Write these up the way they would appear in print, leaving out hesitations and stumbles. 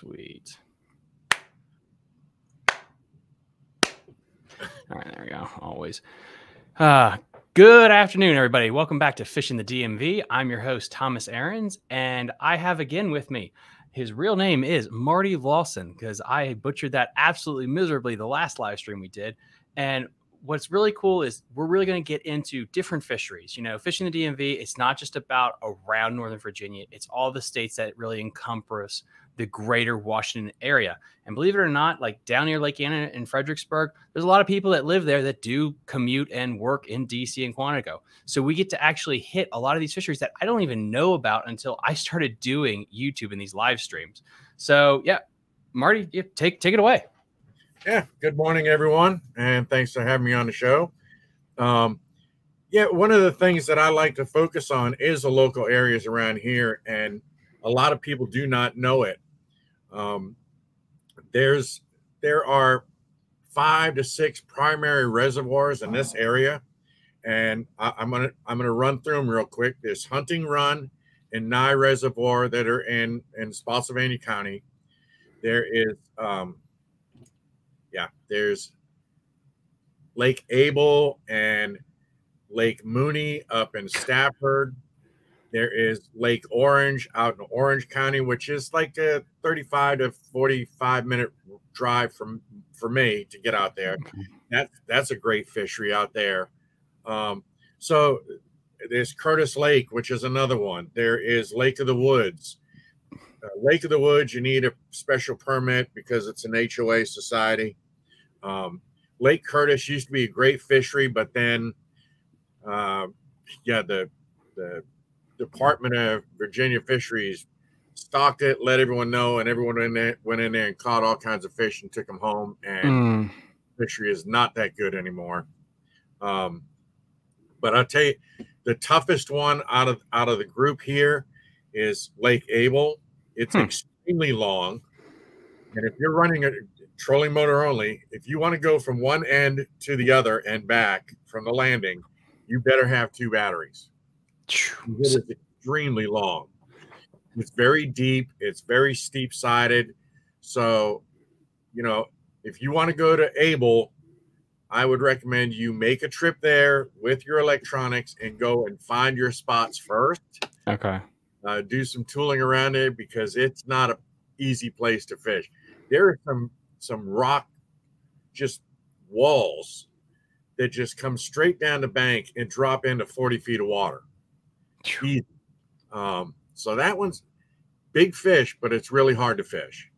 Sweet. All right, there we go. Always. Good afternoon, everybody. Welcome back to Fish in the DMV. I'm your host, Thomas Aarons, and I have again with me, his real name is Marty Lawson, because I butchered that absolutely miserably the last live stream we did. And what's really cool is we're really going to get into different fisheries. You know, Fishing the DMV, it's not just about around Northern Virginia. It's all the states that really encompass the greater Washington area. And believe it or not, like down near Lake Anna in Fredericksburg, there's a lot of people that live there that do commute and work in DC and Quantico. So we get to actually hit a lot of these fisheries that I don't even know about until I started doing YouTube and these live streams. So yeah, Marty, take it away. Yeah, good morning, everyone, and thanks for having me on the show. Yeah, one of the things that I like to focus on is the local areas around here, and a lot of people do not know it. There are 5 to 6 primary reservoirs in this area, and I'm gonna run through them real quick. There's Hunting Run and Nye Reservoir that are in Spotsylvania County. There is there's Lake Abel and Lake Mooney up in Stafford. There is Lake Orange out in Orange County, which is like a 35 to 45 minute drive for me to get out there. That's a great fishery out there. So there's Curtis Lake, which is another one. There is Lake of the Woods. Lake of the Woods, you need a special permit because it's an HOA society. Lake Curtis used to be a great fishery, but then, the Department of Virginia Fisheries stocked it, let everyone know, and everyone went in there and caught all kinds of fish and took them home, and the fishery is not that good anymore. But I'll tell you, the toughest one out of the group here is Lake Abel. It's extremely long, and if you're running a trolling motor only, if you want to go from one end to the other and back from the landing, you better have 2 batteries. It is extremely long. It's very deep. It's very steep-sided. So, you know, if you want to go to Abel, I would recommend you make a trip there with your electronics and go and find your spots first. Okay. Do some tooling around it because it's not an easy place to fish. There are some rock just walls that just come straight down the bank and drop into 40 feet of water. Easy. So that one's big fish, but it's really hard to fish.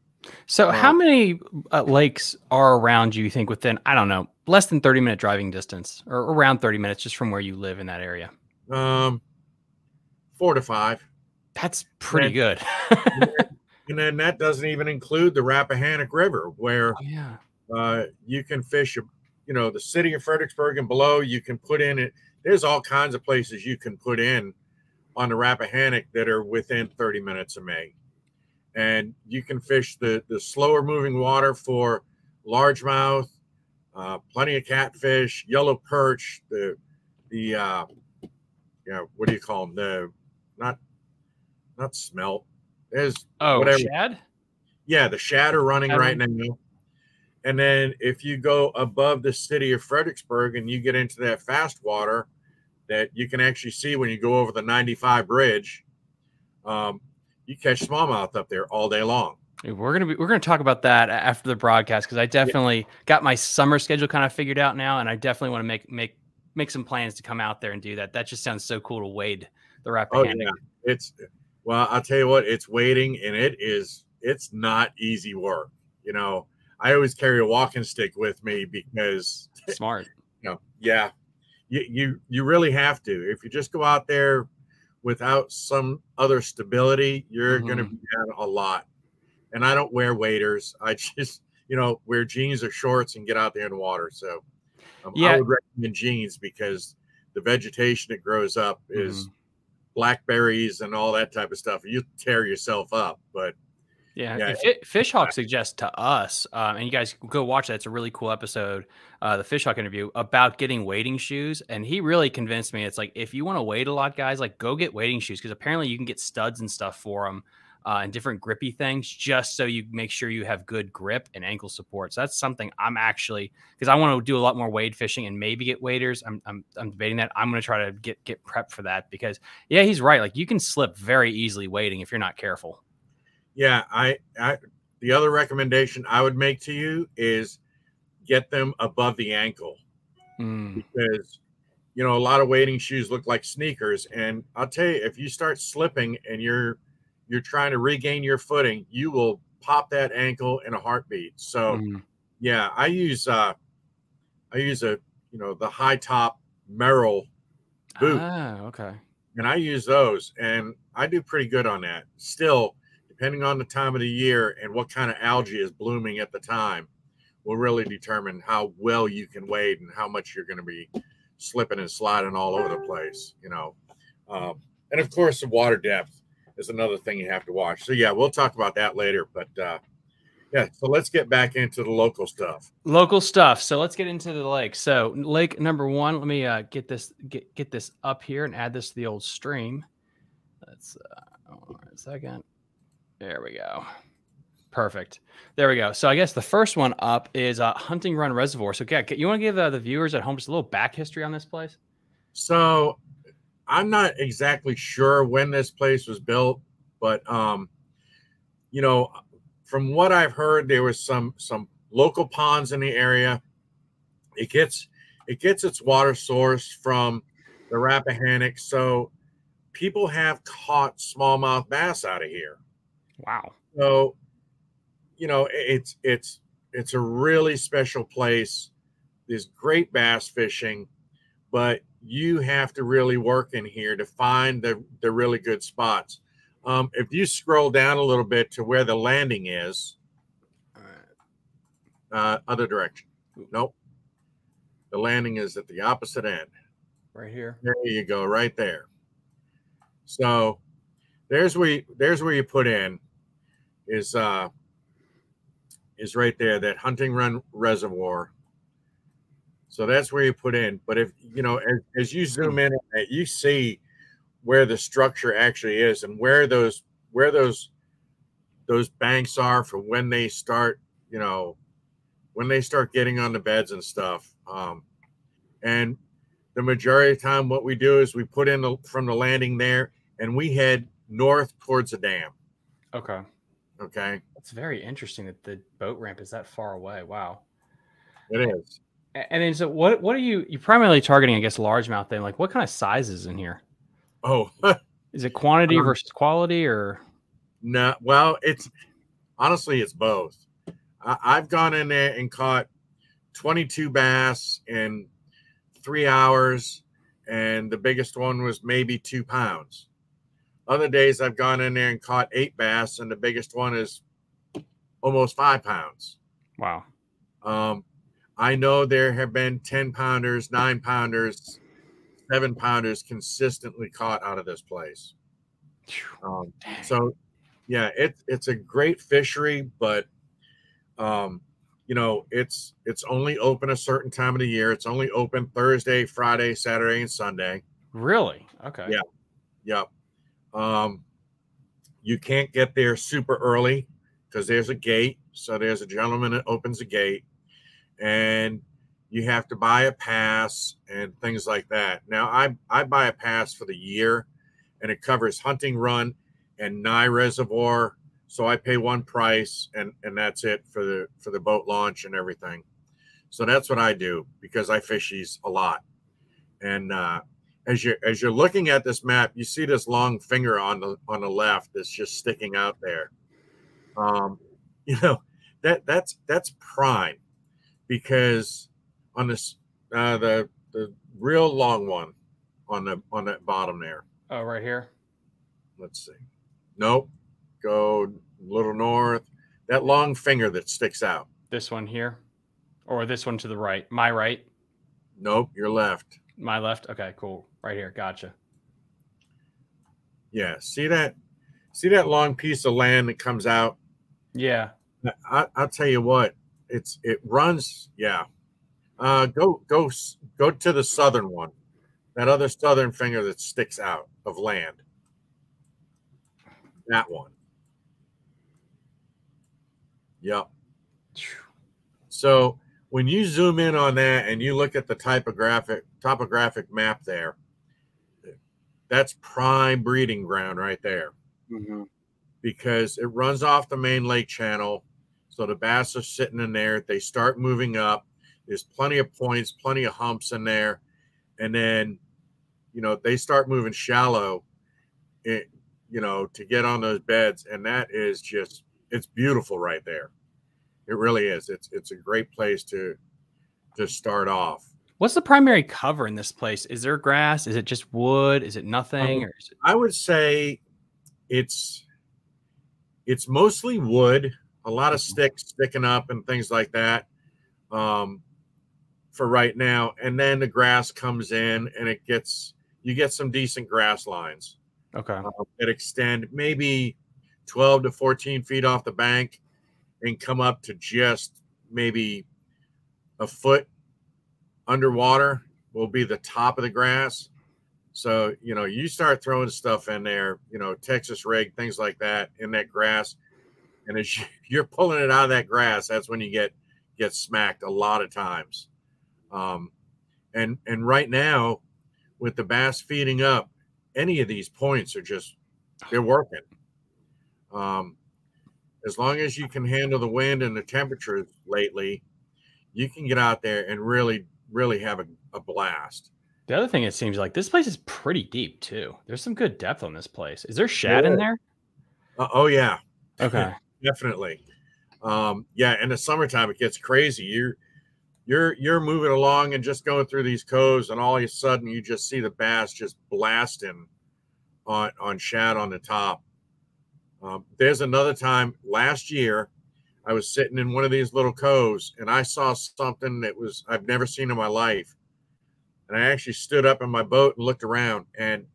So how many lakes are around you think within, I don't know, less than 30-minute driving distance or around 30 minutes just from where you live in that area? 4 to 5. That's pretty good. And then that doesn't even include the Rappahannock River where you can fish, you know, the city of Fredericksburg and below, you can put in it. There's all kinds of places you can put in on the Rappahannock that are within 30 minutes of me. And you can fish the slower moving water for largemouth, plenty of catfish, yellow perch, what do you call them? Not smelt. There's shad? Yeah, the shad are running right now. And then if you go above the city of Fredericksburg and you get into that fast water that you can actually see when you go over the 95 bridge, you catch smallmouth up there all day long. We're gonna talk about that after the broadcast because I definitely got my summer schedule kind of figured out now, and I definitely want to make some plans to come out there and do that. That just sounds so cool to wade the Rappahannock. Oh, yeah. Well, I'll tell you what, it's wading and it's not easy work. You know, I always carry a walking stick with me because smart. You know, you really have to. If you just go out there without some other stability, you're going to be down a lot. And I don't wear waders. I just, you know, wear jeans or shorts and get out there in the water. So I would recommend jeans because the vegetation that grows up is blackberries and all that type of stuff. You tear yourself up, but Fish Hawk suggests to us, and you guys go watch that. It's a really cool episode, the Fish Hawk interview about getting wading shoes. And he really convinced me. It's like, if you want to wade a lot, guys, like go get wading shoes. Cause apparently you can get studs and stuff for them. and different grippy things, just so you make sure you have good grip and ankle support. So that's something I'm actually, because I want to do a lot more wade fishing and maybe get waders. I'm debating that. I'm going to try to get prep for that, because yeah, he's right. Like, you can slip very easily wading if you're not careful. Yeah. I the other recommendation I would make to you is get them above the ankle, because you know, a lot of wading shoes look like sneakers. And I'll tell you, if you start slipping and you're trying to regain your footing, you will pop that ankle in a heartbeat. So yeah, I use a, you know, the high top Merrell boot. Ah, okay. And I use those, and I do pretty good on that. Still, depending on the time of the year and what kind of algae is blooming at the time, will really determine how well you can wade and how much you're going to be slipping and sliding all over the place, you know. And of course, the water depth is another thing you have to watch. So yeah, we'll talk about that later, but yeah, so let's get back into the local stuff. Local stuff. So let's get into the lake. So lake number one, let me get this up here and add this to the old stream. Let's hold on a second. There we go. Perfect. There we go. So I guess the first one up is Hunting Run Reservoir. So yeah, you want to give the viewers at home just a little back history on this place? So I'm not exactly sure when this place was built, but you know, from what I've heard, there was some local ponds in the area. It gets its water source from the Rappahannock, so people have caught smallmouth bass out of here. Wow. So you know, it's a really special place. There's great bass fishing, but you have to really work in here to find the really good spots. If you scroll down a little bit to where the landing is, other direction. Nope. The landing is at the opposite end. Right here. There you go, right there. So there's where you put in is right there, that Hunting Run Reservoir. So that's where you put in. But if you know, as you zoom in, you see where the structure actually is and where those banks are for when they start, you know, when they start getting on the beds and stuff. And the majority of the time, what we do is we put in from the landing there, and we head north towards the dam. Okay. Okay. It's very interesting that the boat ramp is that far away. Wow. It is. And then, so what are you primarily targeting, I guess, largemouth then? Like, what kind of sizes in here? Oh, is it quantity versus quality, or? No, well, it's honestly, it's both. I've gone in there and caught 22 bass in 3 hours. And the biggest one was maybe 2 pounds. Other days I've gone in there and caught 8 bass, and the biggest one is almost 5 pounds. Wow. I know there have been 10-pounders, 9-pounders, 7-pounders consistently caught out of this place. So yeah, it's a great fishery, but you know, it's only open a certain time of the year. It's only open Thursday, Friday, Saturday, and Sunday. Really? Okay. Yeah. Yep. You can't get there super early because there's a gate. So there's a gentleman that opens a gate, and you have to buy a pass and things like that. Now I buy a pass for the year, and it covers Hunting Run and Nye Reservoir. So I pay one price, and that's it for the boat launch and everything. So that's what I do, because I fish these a lot. And, as you're looking at this map, you see this long finger on the left that's just sticking out there. You know, that's prime, because on this the real long one on the bottom there. Oh, right here. Let's see. Nope. Go a little north. That long finger that sticks out. This one here, or this one to the right. My right. Nope. Your left. My left. Okay, cool. Right here. Gotcha. Yeah. See that long piece of land that comes out? Yeah. I'll tell you what, it runs. Yeah. Go to the southern one. That other southern finger that sticks out of land. That one. Yep. So when you zoom in on that and you look at the topographic map there, that's prime breeding ground right there. Mm-hmm. Because it runs off the main lake channel. So the bass are sitting in there. They start moving up. There's plenty of points, plenty of humps in there. And then, you know, they start moving shallow, you know, to get on those beds. And that is just, it's beautiful right there. It really is. It's a great place to start off. What's the primary cover in this place? Is there grass? Is it just wood? Is it nothing? Or is it... I would say it's mostly wood, a lot of sticks sticking up and things like that for right now. And then the grass comes in and it gets, you get some decent grass lines. Okay. That extend maybe 12 to 14 feet off the bank and come up to just maybe a foot underwater will be the top of the grass. So, you know, you start throwing stuff in there, you know, Texas rig, things like that in that grass. And as you're pulling it out of that grass, that's when you get smacked a lot of times. And right now with the bass feeding up, any of these points are just, they're working. As long as you can handle the wind and the temperatures lately, you can get out there and really, really have a blast. The other thing, it seems like this place is pretty deep too. There's some good depth on this place. Is there shad in there? Oh yeah. Okay. Definitely. Yeah. In the summertime, it gets crazy. You're moving along and just going through these coves, and all of a sudden you just see the bass just blasting on shad on the top. There's another time last year I was sitting in one of these little coves and I saw something that was, I've never seen in my life. And I actually stood up in my boat and looked around, and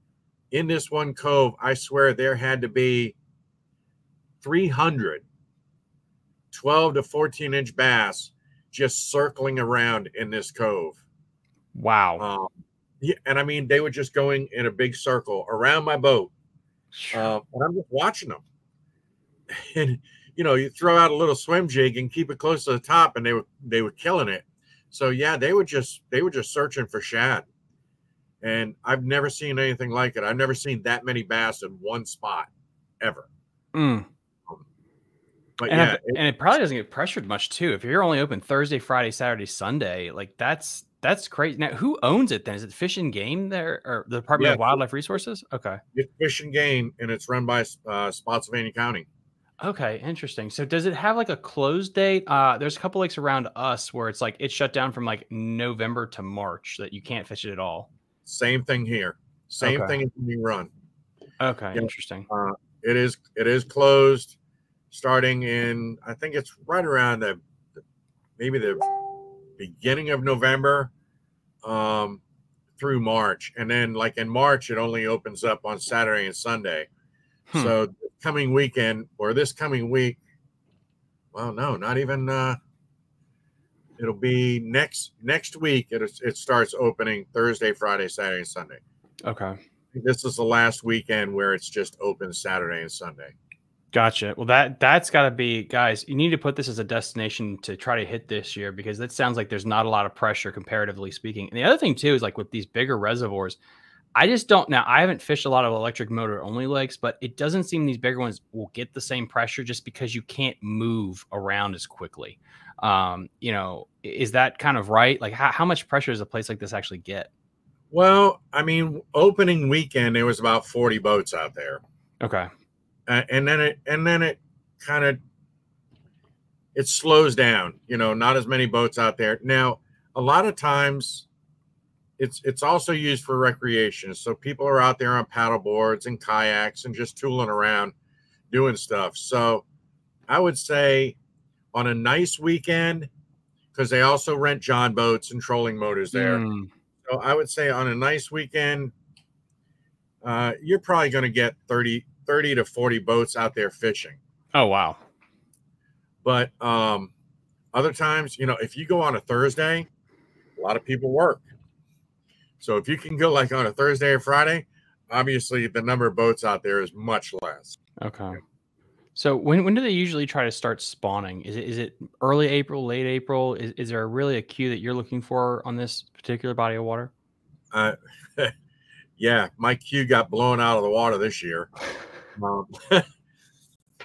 in this one cove, I swear there had to be 300 12 to 14 inch bass just circling around in this cove. Wow. Yeah, and I mean, they were just going in a big circle around my boat. And I'm just watching them. And, you know, you throw out a little swim jig and keep it close to the top, and they were killing it. So yeah, they were just searching for shad. And I've never seen anything like it. I've never seen that many bass in one spot ever. Mm. But and, yeah, and it probably doesn't get pressured much too. If you're only open Thursday, Friday, Saturday, Sunday, like that's crazy. Now, who owns it then? Is it Fish and Game there, or the Department of Wildlife Resources? Okay, it's Fish and Game, and it's run by Spotsylvania County. Okay, interesting. So does it have like a close date? There's a couple lakes around us where it's like it's shut down from like November to March that you can't fish it at all. Same thing here. Same thing as when you run. Okay, yeah, interesting. It is closed. Starting in, I think it's right around maybe the beginning of November through March. And then like in March, it only opens up on Saturday and Sunday. Hmm. So coming weekend or this coming week, well, no, not even, it'll be next week. It starts opening Thursday, Friday, Saturday, and Sunday. Okay. This is the last weekend where it's just open Saturday and Sunday. Gotcha. Well, that's got to be, guys, you need to put this as a destination to try to hit this year, because that sounds like there's not a lot of pressure comparatively speaking. And the other thing too is like with these bigger reservoirs, I just don't, now I haven't fished a lot of electric motor only lakes, but it doesn't seem these bigger ones will get the same pressure just because you can't move around as quickly. You know, is that kind of right? Like how much pressure does a place like this actually get? Well, I mean, opening weekend, there was about 40 boats out there. Okay. And then it kind of, it slows down, you know, not as many boats out there. Now, a lot of times it's also used for recreation. So people are out there on paddle boards and kayaks and just tooling around doing stuff. So I would say on a nice weekend, because they also rent John boats and trolling motors there. Mm. So I would say on a nice weekend, you're probably going to get 30 to 40 boats out there fishing. Oh, wow. But other times, you know, if you go on a Thursday, a lot of people work. So if you can go like on a Thursday or Friday, obviously the number of boats out there is much less. Okay. So when do they usually try to start spawning? Is it early April, late April? Is there really a cue that you're looking for on this particular body of water? Yeah, my cue got blown out of the water this year.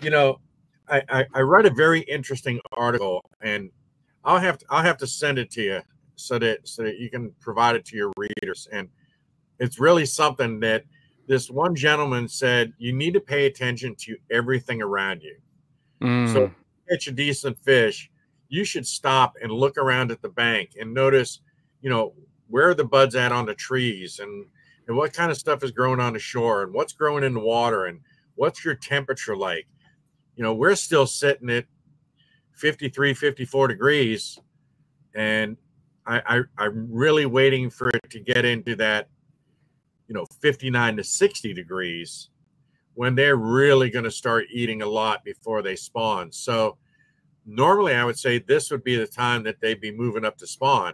You know, I read a very interesting article, and I'll have to send it to you so that you can provide it to your readers. And it's really something that this one gentleman said, you need to pay attention to everything around you. So if you catch a decent fish, you should stop and look around at the bank and notice, you know, where are the buds at on the trees, and what kind of stuff is growing on the shore, and what's growing in the water, and what's your temperature like? You know, we're still sitting at 53, 54 degrees. And I'm really waiting for it to get into that, you know, 59 to 60 degrees when they're really going to start eating a lot before they spawn. So normally I would say this would be the time that they'd be moving up to spawn.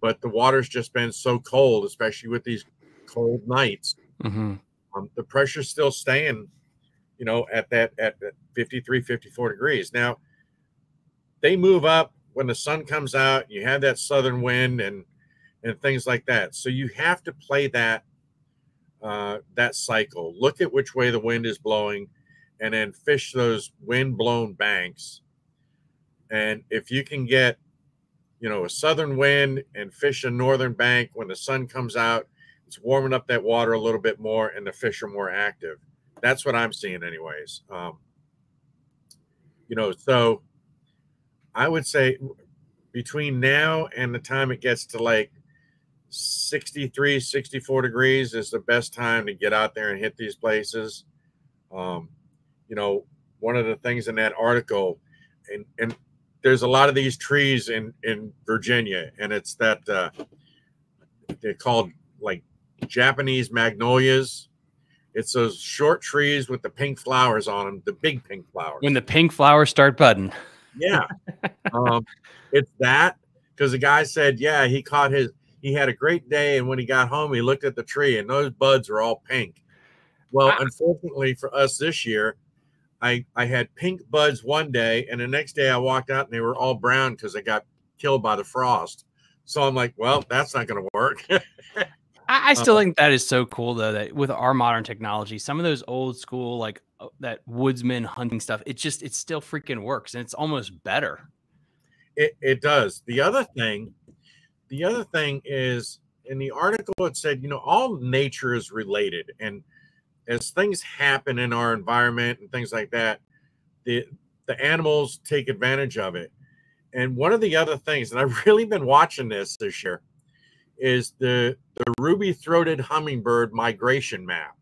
But the water's just been so cold, especially with these cold nights. Mm-hmm. The pressure's still staying, you know, at 53, 54 degrees. Now, they move up when the sun comes out. You have that southern wind and things like that. So you have to play that cycle. Look at which way the wind is blowing, and then fish those wind-blown banks. And if you can get, you know, a southern wind and fish a northern bank when the sun comes out, it's warming up that water a little bit more, and the fish are more active. That's what I'm seeing anyways. You know, so I would say between now and the time it gets to like 63, 64 degrees is the best time to get out there and hit these places. You know, one of the things in that article, and there's a lot of these trees in Virginia, and it's that they're called like Japanese magnolias. It's those short trees with the pink flowers on them, the big pink flowers. When the pink flowers start budding. Yeah. It's that, because the guy said, yeah, he had a great day, and when he got home, he looked at the tree and those buds were all pink. Well, unfortunately for us this year, I had pink buds one day, and the next day I walked out and they were all brown because I got killed by the frost. So I'm like, well, that's not going to work. I still think that is so cool, though, that with our modern technology, some of those old school, like that woodsman hunting stuff, it still freaking works, and it's almost better. It does. The other thing is, in the article, it said, you know, all nature is related, and as things happen in our environment and things like that, the animals take advantage of it. And one of the other things, and I've really been watching this year, is the ruby-throated hummingbird migration map.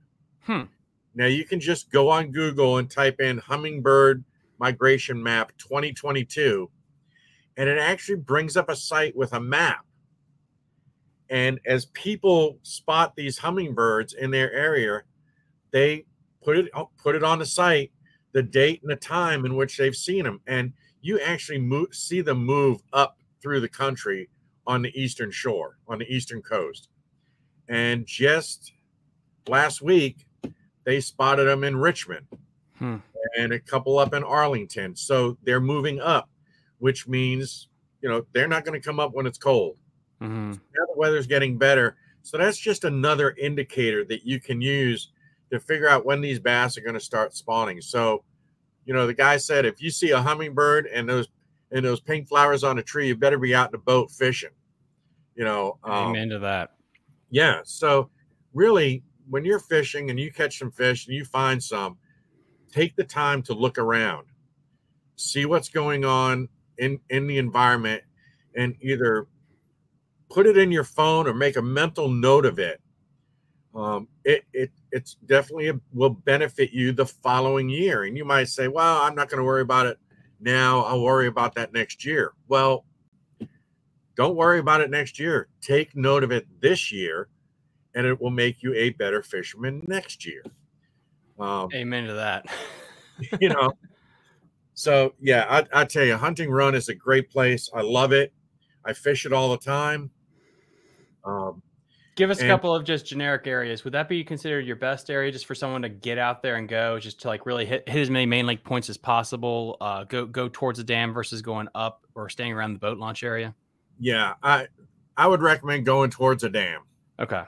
Now, you can just go on Google and type in hummingbird migration map 2022, and it actually brings up a site with a map. And as people spot these hummingbirds in their area, they put it on the site, the date and the time in which they've seen them. And you actually see them move up through the country on the eastern shore, on the eastern coast. And just last week, they spotted them in Richmond and a couple up in Arlington. So they're moving up, which means, you know, they're not going to come up when it's cold. So now the weather's getting better. So that's just another indicator that you can use to figure out when these bass are going to start spawning. So, you know, the guy said, if you see a hummingbird and those pink flowers on a tree, you better be out in a boat fishing, you know. Amen to that. Yeah. So really, when you're fishing and you catch some fish and you find some, take the time to look around, see what's going on in the environment, and either put it in your phone or make a mental note of it. It's definitely will benefit you the following year. And you might say, well, I'm not going to worry about it now. I'll worry about that next year. Well, don't worry about it next year. Take note of it this year, and it will make you a better fisherman next year. Amen to that. You know, so yeah, I tell you, Hunting Run is a great place. I love it. I fish it all the time. Give us a couple of just generic areas. Would that be considered your best area just for someone to get out there and go just to like really hit as many main lake points as possible, go towards the dam versus going up or staying around the boat launch area? Yeah, I would recommend going towards a dam. Okay.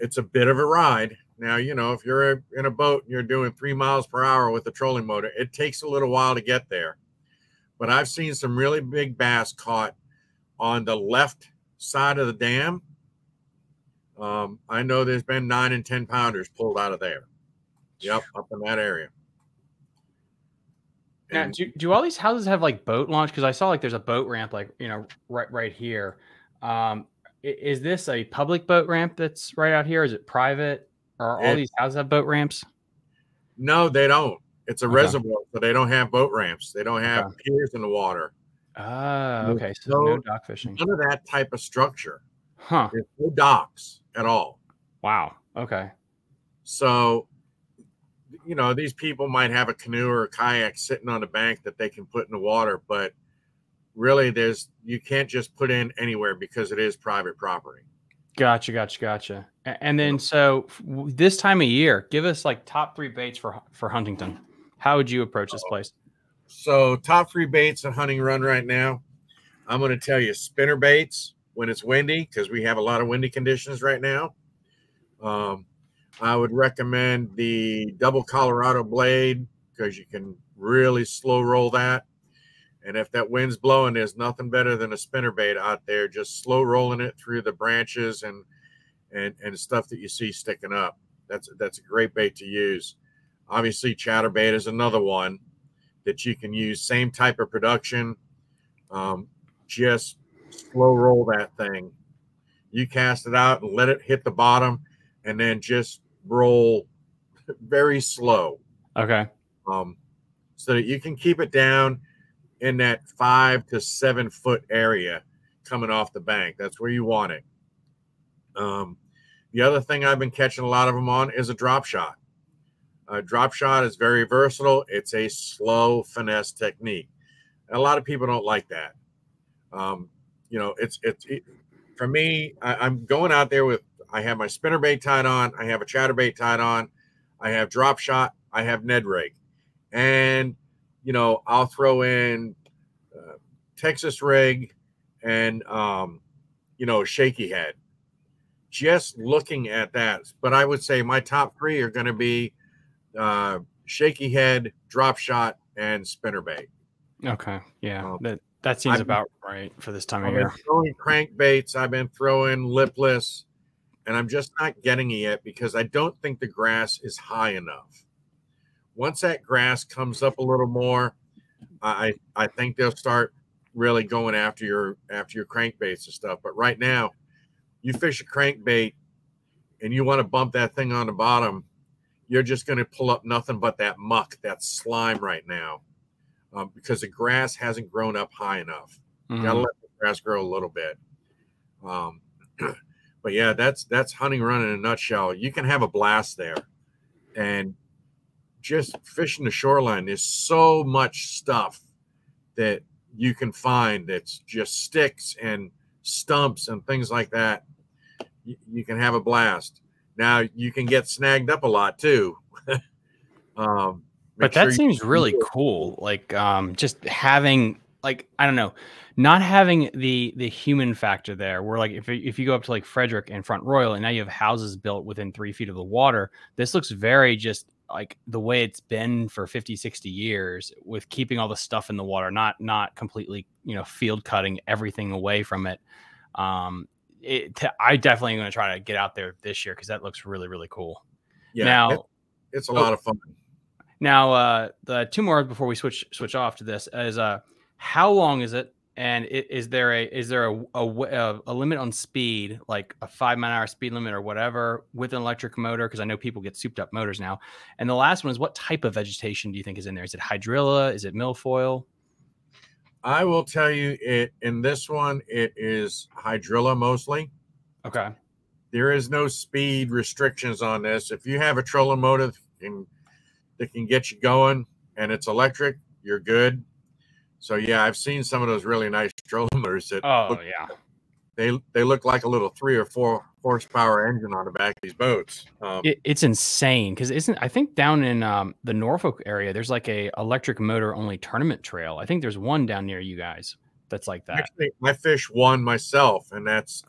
It's a bit of a ride. Now, you know, if you're in a boat and you're doing 3 miles per hour with a trolling motor, it takes a little while to get there. But I've seen some really big bass caught on the left side of the dam. I know there's been 9- and 10-pounders pulled out of there. Yep, up in that area. And now, do all these houses have like boat launch? Because I saw like there's a boat ramp, like, you know, right here. Is this a public boat ramp that's right out here? Is it private? Or all these houses have boat ramps? No, they don't. It's a reservoir, so they don't have boat ramps. They don't have piers in the water. Ah, okay. So no dock fishing. None of that type of structure. Huh. There's no docks at all. Wow. Okay. So, you know, these people might have a canoe or a kayak sitting on a bank that they can put in the water, but really you can't just put in anywhere because it is private property. Gotcha, gotcha, gotcha. And then, so this time of year, give us like top 3 baits for Huntington. How would you approach this place? So top 3 baits at Hunting Run right now. I'm going to tell you spinner baits when it's windy, because we have a lot of windy conditions right now. I would recommend the double Colorado blade because you can really slow roll that. And if that wind's blowing, there's nothing better than a spinnerbait out there, just slow rolling it through the branches and stuff that you see sticking up. That's a great bait to use. Obviously, chatterbait is another one that you can use. Same type of production, just slow roll that thing. You cast it out and let it hit the bottom, and then just roll very slow. Okay. So that you can keep it down in that 5- to 7-foot area coming off the bank. That's where you want it. The other thing I've been catching a lot of them on is a drop shot. A drop shot is very versatile. It's a slow finesse technique. A lot of people don't like that. You know, for me, I'm going out there with, I have my spinnerbait tied on. I have a chatterbait tied on. I have drop shot. I have Ned rake. And you know, I'll throw in Texas rig and, you know, shaky head. Just looking at that. But I would say my top 3 are going to be shaky head, drop shot, and spinnerbait. Okay. Yeah. That seems about right for this time of year. I've been throwing crankbaits. I've been throwing lipless. And I'm just not getting it yet because I don't think the grass is high enough. Once that grass comes up a little more, I think they'll start really going after your crankbaits and stuff. But right now, you fish a crankbait and you want to bump that thing on the bottom, you're just going to pull up nothing but that muck, that slime right now, because the grass hasn't grown up high enough. Mm-hmm. Got to let the grass grow a little bit. But yeah, that's Hunting Run in a nutshell. You can have a blast there, and just fishing the shoreline, there's so much stuff that you can find that's just sticks and stumps and things like that. You can have a blast. Now, you can get snagged up a lot too. But that seems really cool. Like, just having, like, I don't know, not having the human factor there, where like if you go up to like Frederick and Front Royal and now you have houses built within 3 feet of the water, this looks very just like the way it's been for 50-60 years, with keeping all the stuff in the water, not completely, you know, field cutting everything away from it. I definitely am going to try to get out there this year, because that looks really, really cool. Yeah, now it's a lot of fun. Now, the 2 more before we switch off to this is, how long is it, and is there a limit on speed, like a 5-mile-an-hour speed limit or whatever, with an electric motor? Because I know people get souped up motors now. And the last one is, what type of vegetation do you think is in there? Is it hydrilla? Is it milfoil? I will tell you, in this one, it is hydrilla mostly. Okay. There is no speed restrictions on this. If you have a trolling motor that can get you going and it's electric, you're good. So yeah, I've seen some of those really nice trolling motors. Oh yeah, they look like a little 3 or 4 horsepower engine on the back of these boats. It's insane, because I think down in the Norfolk area there's like a electric motor only tournament trail. I think there's one down near you guys that's like that. Actually, I fish one myself, and that's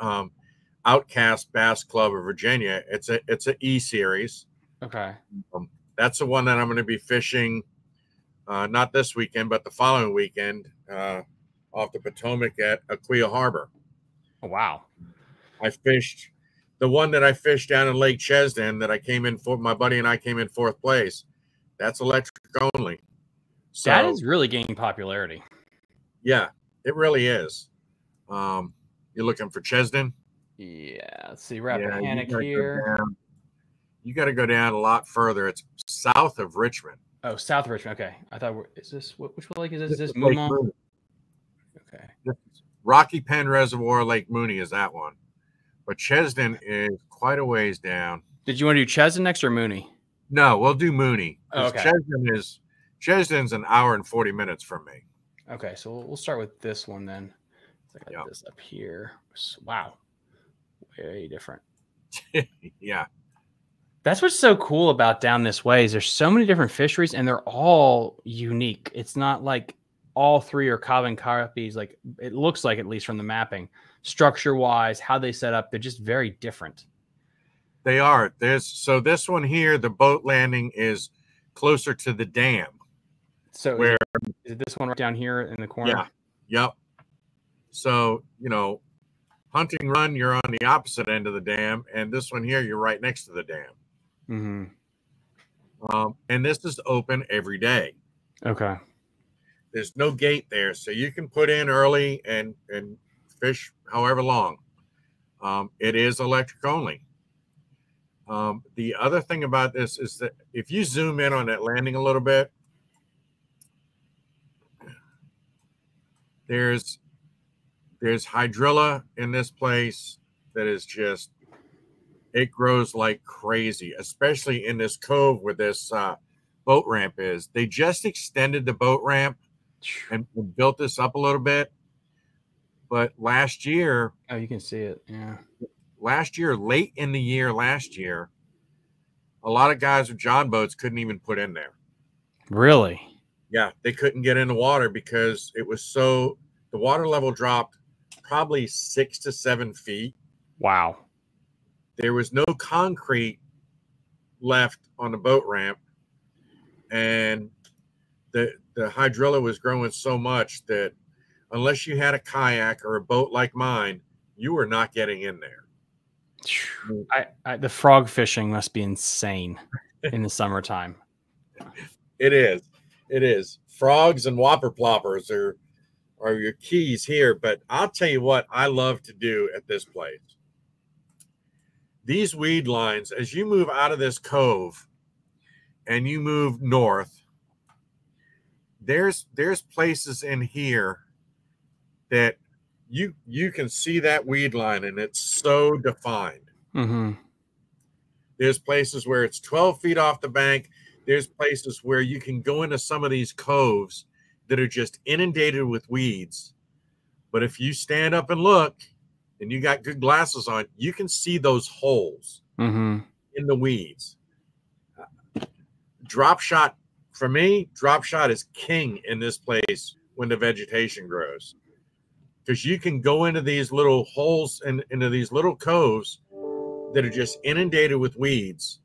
Outkast Bass Club of Virginia. It's an E-series. Okay. That's the one that I'm going to be fishing, not this weekend, but the following weekend, off the Potomac at Aquia Harbor. Oh, wow. I fished the one that I fished down in Lake Chesden that I came in for. My buddy and I came in 4th place. That's electric only. So, that is really gaining popularity. Yeah, it really is. You're looking for Chesden? Yeah. Let's see, Rappahannock here. You got to go down a lot further. It's south of Richmond. Oh, south of Richmond. Okay. I thought, is this, which lake is this? Is this Mooney? Okay. Rocky Pen Reservoir, Lake Mooney is that one. But Chesden is quite a ways down. Did you want to do Chesden next or Mooney? No, we'll do Mooney. Oh, okay. Chesden's an hour and 40 minutes from me. Okay. So we'll start with this one then. I got this up here. Wow. Very different. Yeah. That's what's so cool about down this way is there's so many different fisheries and they're all unique. It's not like all three are common copies. Like it looks like, at least from the mapping, structure wise, how they set up, they're just very different. They are. So this one here, the boat landing is closer to the dam. So where is it this one right down here in the corner? Yeah. Yep. So, you know, Hunting Run, you're on the opposite end of the dam, and this one here, you're right next to the dam. Mm-hmm. And this is open every day. Okay. There's no gate there, so you can put in early and fish however long. It is electric only. The other thing about this is that if you zoom in on that landing a little bit, there's hydrilla in this place that is just, it grows like crazy, especially in this cove where this boat ramp is. They just extended the boat ramp and built this up a little bit. But last year, oh, you can see it. Yeah. Last year, late in the year, a lot of guys with John boats couldn't even put in there. Really? Yeah. They couldn't get in the water because it was so, the water level dropped probably 6 to 7 feet. Wow. There was no concrete left on the boat ramp, and the hydrilla was growing so much that unless you had a kayak or a boat like mine, you were not getting in there. The frog fishing must be insane in the summertime. It is. It is. Frogs and whopper ploppers are your keys here. But I'll tell you what I love to do at this place. These weed lines, as you move out of this cove and you move north, there's places in here that you can see that weed line and it's so defined. Mm-hmm. There's places where it's 12 feet off the bank. There's places where you can go into some of these coves that are just inundated with weeds. But if you stand up and look, and you got good glasses on, you can see those holes in the weeds. Drop shot, for me, drop shot is king in this place when the vegetation grows. Because you can go into these little holes and into these little coves that are just inundated with weeds.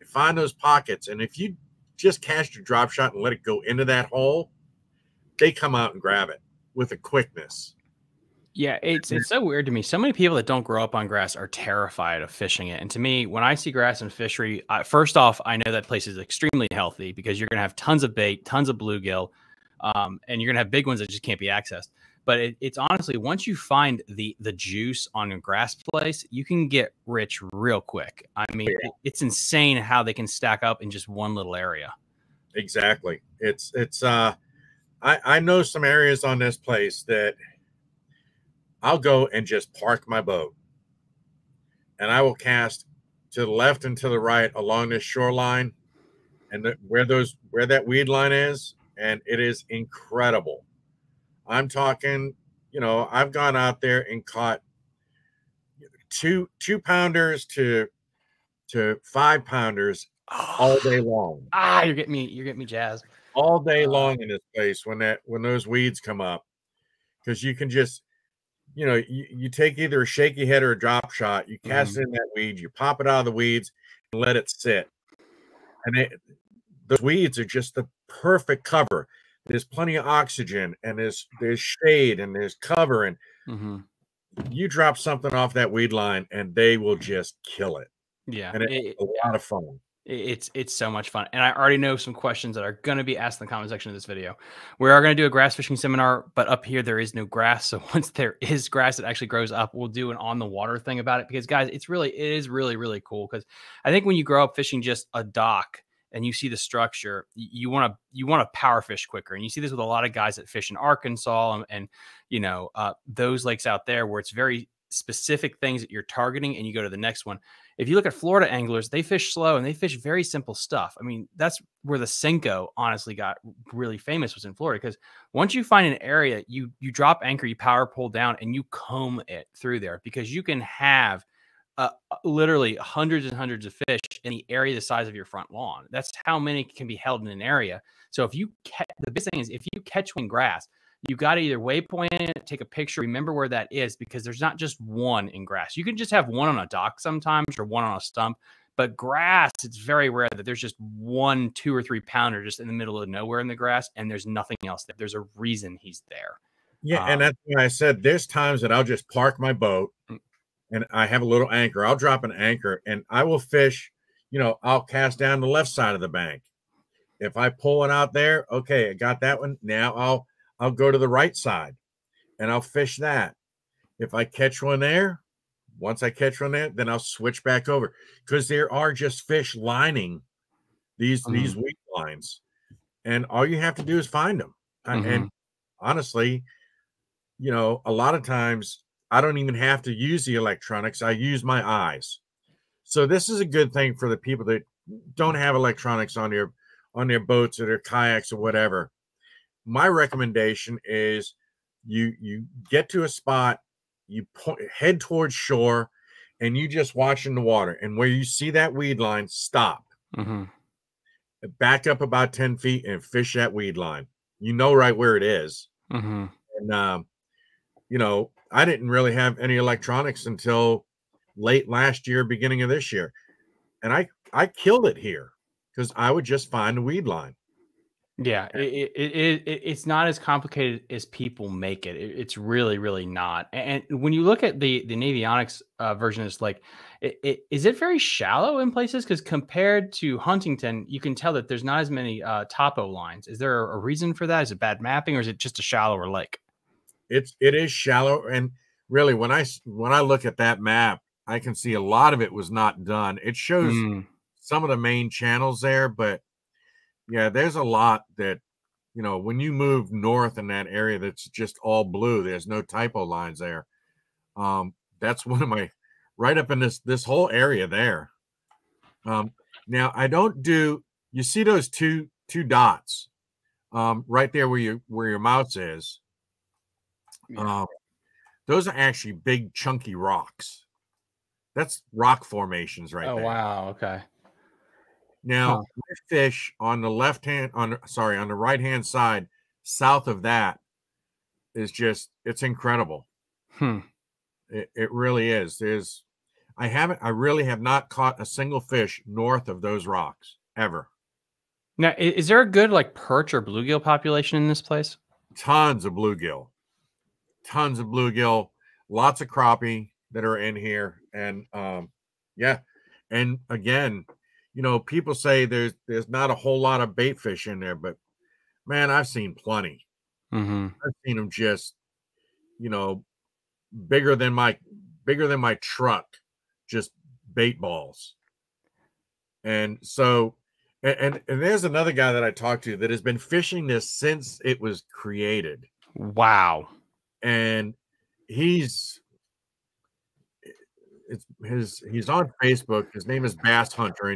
You find those pockets, and if you just cast your drop shot and let it go into that hole, they come out and grab it with a quickness. Yeah, it's so weird to me. So many people that don't grow up on grass are terrified of fishing it. And to me, when I see grass and fishery, first off, I know that place is extremely healthy because you're going to have tons of bait, tons of bluegill, and you're going to have big ones that just can't be accessed. But it's honestly, once you find the juice on a grass place, you can get rich real quick. I mean, it's insane how they can stack up in just one little area. Exactly. I know some areas on this place that I'll go and just park my boat, and I will cast to the left and to the right along this shoreline and where that weed line is. And it is incredible. I'm talking, you know, I've gone out there and caught two pounders to 5 pounders all day long. Ah, you're getting me jazzed. All day long in this place when those weeds come up, because you can just, you know, you take either a shaky head or a drop shot, you cast it in that weed, you pop it out of the weeds and let it sit. And those weeds are just the perfect cover. There's plenty of oxygen and there's shade and there's cover, and you drop something off that weed line and they will just kill it. Yeah. And it's a lot of fun. It's so much fun. And I already know some questions that are going to be asked in the comment section of this video. We are going to do a grass fishing seminar, but up here there is no grass. So once there is grass, it actually grows up. We'll do an on the water thing about it, because guys, it is really, really cool. Cause I think when you grow up fishing just a dock and you see the structure, you want to power fish quicker. And you see this with a lot of guys that fish in Arkansas and you know, those lakes out there where it's very specific things that you're targeting and you go to the next one. If you look at Florida anglers, they fish slow and they fish very simple stuff. I mean, that's where the Senko honestly got really famous, was in Florida, because once you find an area, you drop anchor, you power pull down, and you comb it through there, because you can have literally hundreds and hundreds of fish in the area the size of your front lawn. That's how many can be held in an area. So if you catch, the best thing is if you catch one grass, you got to either waypoint it, take a picture, remember where that is, because there's not just one in grass. You can just have one on a dock sometimes or one on a stump, but grass, it's very rare that there's just 1, 2, or 3 pounder just in the middle of nowhere in the grass and there's nothing else there. There's a reason he's there. Yeah, and that's why I said there's times that I'll just park my boat and I have a little anchor. I'll drop an anchor and I will fish, you know, I'll cast down the left side of the bank. If I pull it out there, okay, I got that one. Now I'll go to the right side and I'll fish that. If I catch one there, once I catch one there, then I'll switch back over, because there are just fish lining these weed lines. And all you have to do is find them. And honestly, you know, a lot of times I don't even have to use the electronics. I use my eyes. So this is a good thing for the people that don't have electronics on their boats or their kayaks or whatever. My recommendation is you get to a spot, you head towards shore, and you just watch in the water. And where you see that weed line, stop. Back up about 10 feet and fish that weed line. You know right where it is. And, you know, I didn't really have any electronics until late last year, beginning of this year. And I killed it here, because I would just find a weed line. Yeah, it's not as complicated as people make it. It's really, really not. And when you look at the Navionics version, it's like, is it very shallow in places? Because compared to Huntington, you can tell that there's not as many topo lines. Is there a reason for that? Is it bad mapping, or is it just a shallower lake? It is shallow, and really, when I look at that map, I can see a lot of it was not done. It shows some of the main channels there, but yeah, there's a lot that, you know, when you move north in that area, that's just all blue. There's no typo lines there. That's one of my, right up in this whole area there. Now I don't do, you see those two dots right there where your mouse is. Yeah. Those are actually big chunky rocks. That's rock formations right there. Oh, wow. Okay. Now, I fish on the on the right-hand side, south of that is just, it's incredible. It really is. I really have not caught a single fish north of those rocks ever. Now, is there a good like perch or bluegill population in this place? Tons of bluegill, lots of crappie that are in here. And yeah. And again, you know, people say there's not a whole lot of bait fish in there, but man, I've seen plenty. I've seen them just, you know, bigger than my truck, just bait balls. And so, and there's another guy that I talked to that has been fishing this since it was created. Wow. And he's on Facebook. His name is Bass Hunter,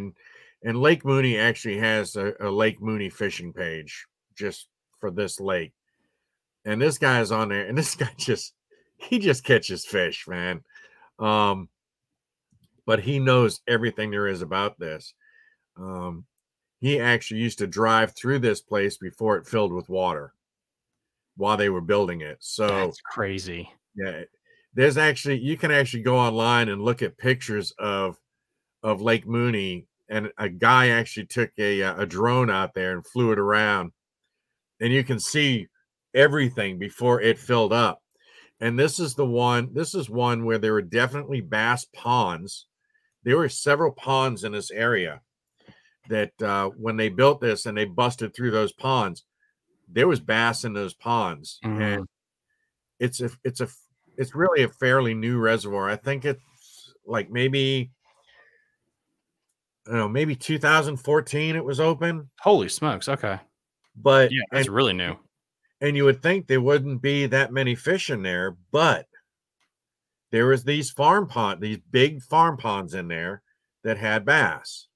and Lake Mooney actually has a Lake Mooney fishing page just for this lake. And this guy is on there, and this guy just catches fish, man. but he knows everything there is about this. He actually used to drive through this place before it filled with water while they were building it. So that's crazy. Yeah. There's actually, you can actually go online and look at pictures of Lake Mooney, and a guy actually took a drone out there and flew it around, and you can see everything before it filled up. And this is the one, this is one where there were definitely bass ponds. There were several ponds in this area that when they built this and they busted through those ponds, there was bass in those ponds. Mm-hmm. And it's really a fairly new reservoir. I think it's like maybe, I don't know, maybe 2014 it was open. Holy smokes. Okay. But yeah, that's really new. And you would think there wouldn't be that many fish in there, but there was these farm pond, these big farm ponds in there that had bass.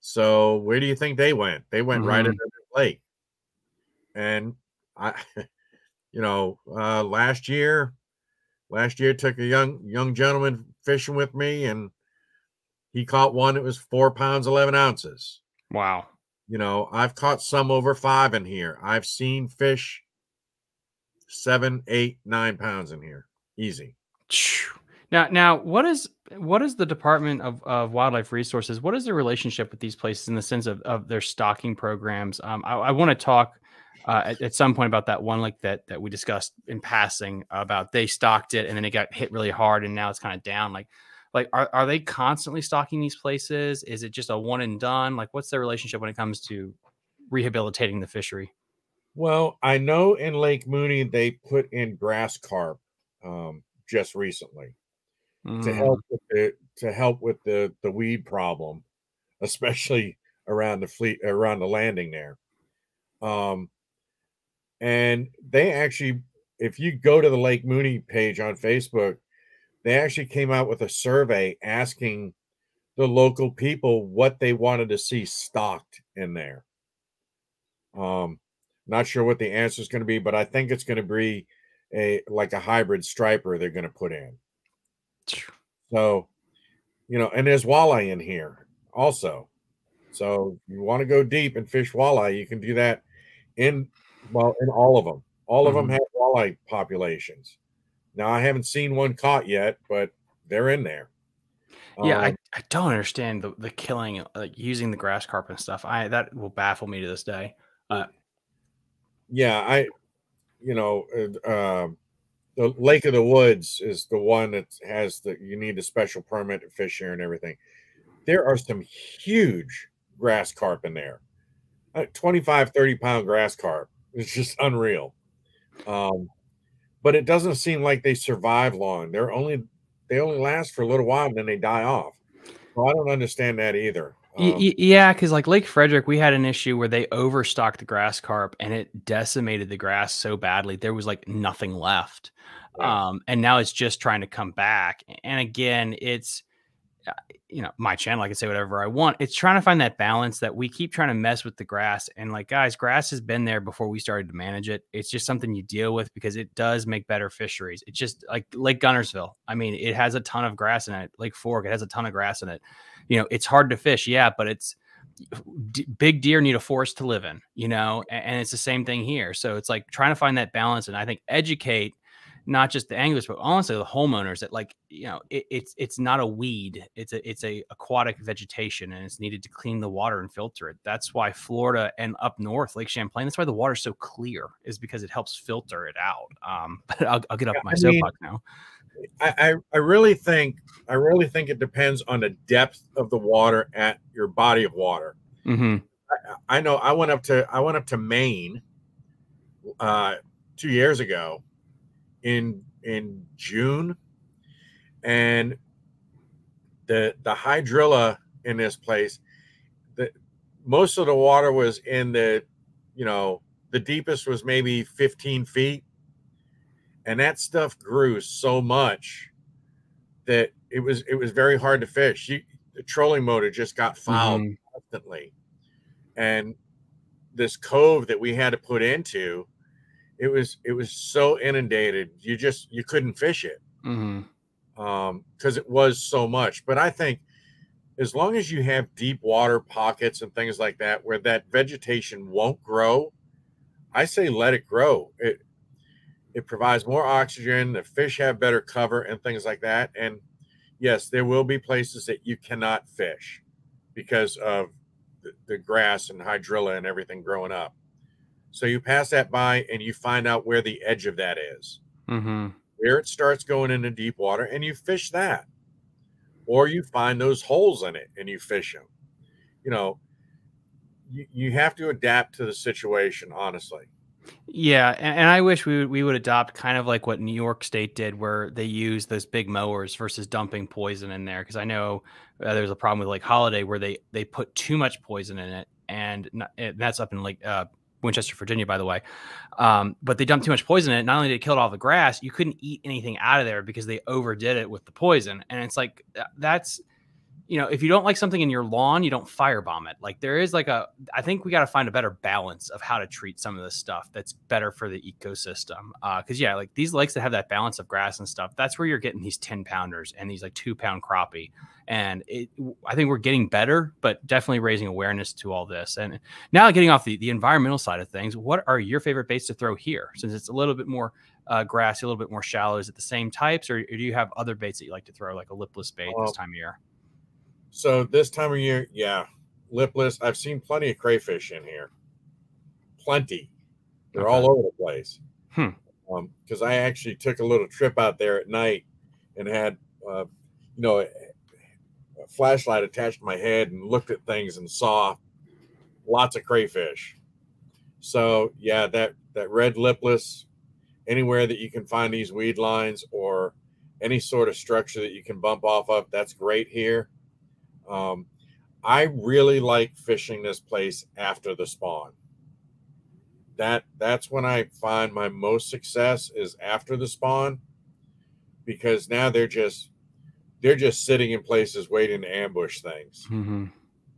So where do you think they went? They went right into the lake. And I, you know, last year took a young gentleman fishing with me, and he caught one that was 4 pounds, 11 ounces. Wow. You know, I've caught some over 5 in here. I've seen fish 7, 8, 9 pounds in here. Easy. Now, what is the Department of Wildlife Resources? What is the relationship with these places in the sense of their stocking programs? I want to talk at some point about that one lake that we discussed in passing about they stocked it and then it got hit really hard and now it's kind of down. Like, are they constantly stocking these places? Is it just a one and done? Like, what's their relationship when it comes to rehabilitating the fishery? Well, I know in Lake Mooney, they put in grass carp just recently to help with the weed problem, especially around the landing there. And they actually, if you go to the Lake Mooney page on Facebook, they actually came out with a survey asking the local people what they wanted to see stocked in there. Not sure what the answer is going to be, but I think it's going to be like a hybrid striper they're going to put in. So, you know, and there's walleye in here also. So if you want to go deep and fish walleye, you can do that in all of them. All of them have walleye populations. Now, I haven't seen one caught yet, but they're in there. Yeah, I don't understand the killing, like using the grass carp and stuff. That will baffle me to this day. Yeah, the Lake of the Woods is the one that has you need a special permit to fish here and everything. There are some huge grass carp in there. 25, 30-pound grass carp. It's just unreal. But it doesn't seem like they survive long. They only last for a little while and then they die off. Well, I don't understand that either. Yeah, because like Lake Frederick, we had an issue where they overstocked the grass carp and it decimated the grass so badly there was like nothing left. Right. And now it's just trying to come back. And again, it's you know, my channel, I can say whatever I want. It's trying to find that balance that we keep trying to mess with the grass. And like, guys, grass has been there before we started to manage it. It's just something you deal with because it does make better fisheries. It's just like Lake Gunnersville. I mean, it has a ton of grass in it. Lake Fork, it has a ton of grass in it. You know, it's hard to fish. Yeah, but it's big deer need a forest to live in, you know, and it's the same thing here. So it's like trying to find that balance. And I think educate not just the anglers, but honestly the homeowners that, like, you know, it's not a weed. It's a aquatic vegetation, and it's needed to clean the water and filter it. That's why Florida and up north, Lake Champlain, that's why the water's so clear, is because it helps filter it out. But I'll get up my soapbox now. I really think it depends on the depth of the water at your body of water. Mm-hmm. I know I went up to Maine 2 years ago in June, and the hydrilla in this place, most of the water was in the, you know, the deepest was maybe 15 feet. And that stuff grew so much that it was very hard to fish. The trolling motor just got fouled constantly. And this cove that we had to put into, it was so inundated. You couldn't fish it. because it was so much. But I think as long as you have deep water pockets and things like that where that vegetation won't grow, I say let it grow. It provides more oxygen, the fish have better cover and things like that. And yes, there will be places that you cannot fish because of the grass and hydrilla and everything growing up. So you pass that by and you find out where the edge of that is. Mm-hmm. Where it starts going into deep water and you fish that. Or you find those holes in it and you fish them. You know, you have to adapt to the situation, honestly. Yeah, and I wish we would adopt kind of like what New York State did, where they use those big mowers versus dumping poison in there. Because I know there's a problem with Lake Holiday where they put too much poison in it, and that's up in Lake Winchester, Virginia, by the way. But they dumped too much poison in it. Not only did it kill all the grass, you couldn't eat anything out of there because they overdid it with the poison. And it's like that's. You know, if you don't like something in your lawn, you don't firebomb it. Like there is like I think we got to find a better balance of how to treat some of this stuff that's better for the ecosystem. Cause yeah, like these lakes that have that balance of grass and stuff, that's where you're getting these 10-pounders and these like 2-pound crappie. And I think we're getting better, but definitely raising awareness to all this. And now getting off the environmental side of things, what are your favorite baits to throw here? Since it's a little bit more grassy, a little bit more shallow, is it the same types or do you have other baits that you like to throw, like a lipless bait this time of year? So this time of year, yeah, lipless. I've seen plenty of crayfish in here. Plenty. They're all over the place. Because I actually took a little trip out there at night and had, you know, a flashlight attached to my head and looked at things and saw lots of crayfish. So, yeah, that red lipless, anywhere that you can find these weed lines or any sort of structure that you can bump off of, that's great here. I really like fishing this place after the spawn. That's when I find my most success is after the spawn, because now they're just sitting in places waiting to ambush things. Mm-hmm.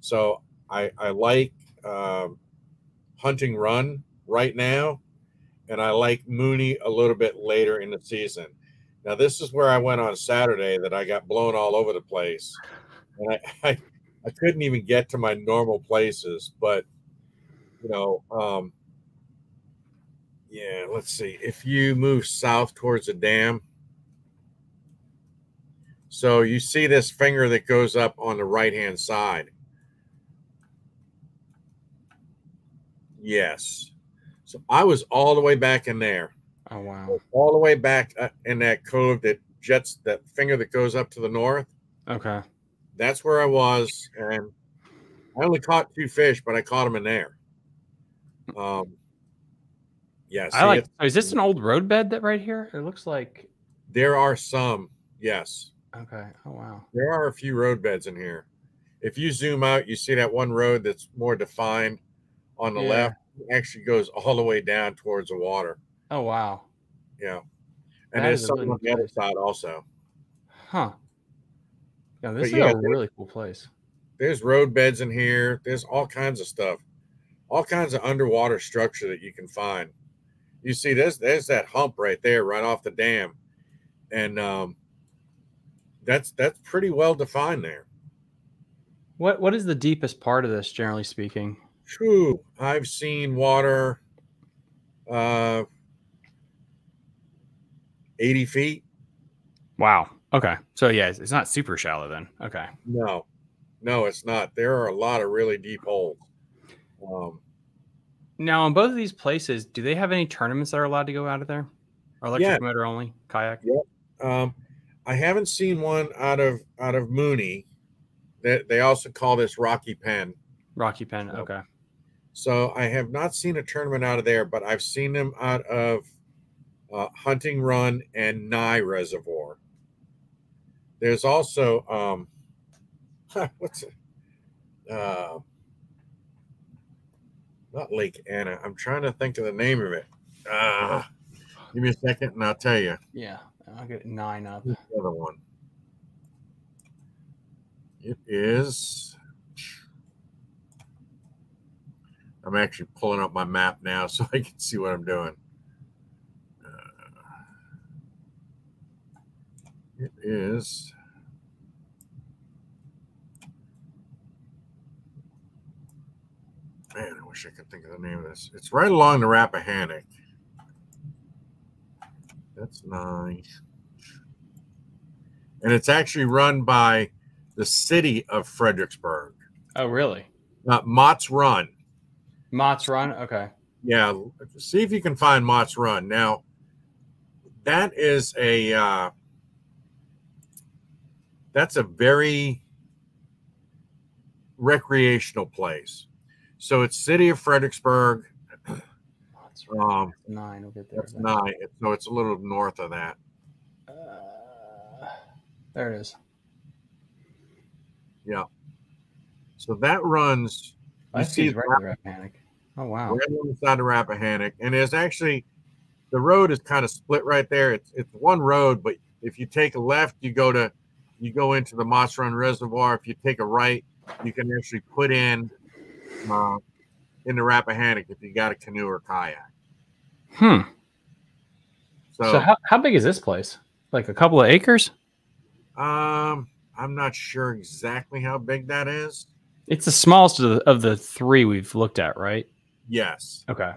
So I like Hunting Run right now, and I like Mooney a little bit later in the season. Now this is where I went on Saturday that I got blown all over the place. And I couldn't even get to my normal places, but, you know, yeah, let's see. If you move south towards the dam, so you see this finger that goes up on the right-hand side. Yes. So I was all the way back in there. Oh, wow. All the way back in that cove that jets, that finger that goes up to the north. Okay. That's where I was, and I only caught 2 fish, but I caught them in there. Yes. Yeah, is this an old roadbed that right here? It looks like there are some. Yes. Okay. Oh wow. There are a few roadbeds in here. If you zoom out, you see that one road that's more defined on the left. It actually goes all the way down towards the water. Oh wow. Yeah. And there's something on the other side also. Huh. Yeah, this is a really cool place. There's roadbeds in here. There's all kinds of stuff, all kinds of underwater structure that you can find. You see, there's that hump right there, right off the dam, and that's pretty well defined there. What is the deepest part of this, generally speaking? True, I've seen water 80 feet. Wow. Okay. So yeah, it's not super shallow then. Okay. No, it's not. There are a lot of really deep holes. Now in both of these places, do they have any tournaments that are allowed to go out of there? Or electric motor only kayak? Yeah. I haven't seen one out of Mooney. They also call this Rocky Pen. Rocky Pen. Okay. So I have not seen a tournament out of there, but I've seen them out of Hunting Run and Nye Reservoir. There's also not Lake Anna. I'm trying to think of the name of it. Give me a second, and I'll tell you. Yeah, I'll get 9 up. The other one. It is. I'm actually pulling up my map now so I can see what I'm doing. It is man, I wish I could think of the name of this. It's right along the Rappahannock. That's nice. And it's actually run by the city of Fredericksburg. Oh, really? Mott's Run. Mott's Run? Okay. Yeah. See if you can find Mott's Run. Now, that is a that's a very recreational place. So it's city of Fredericksburg. Nine. We'll get there. That's nine. So it's a little north of that. There it is. Yeah. So that runs. I see right on the Rappahannock. Oh, wow. Right on the side of Rappahannock. And it's actually, the road is kind of split right there. It's one road, but if you take a left, you go into the Mott's Run Reservoir. If you take a right, you can actually put in the Rappahannock if you got a canoe or kayak. Hmm. So how big is this place? Like a couple of acres? I'm not sure exactly how big that is. It's the smallest of the three we've looked at, right? Yes. Okay.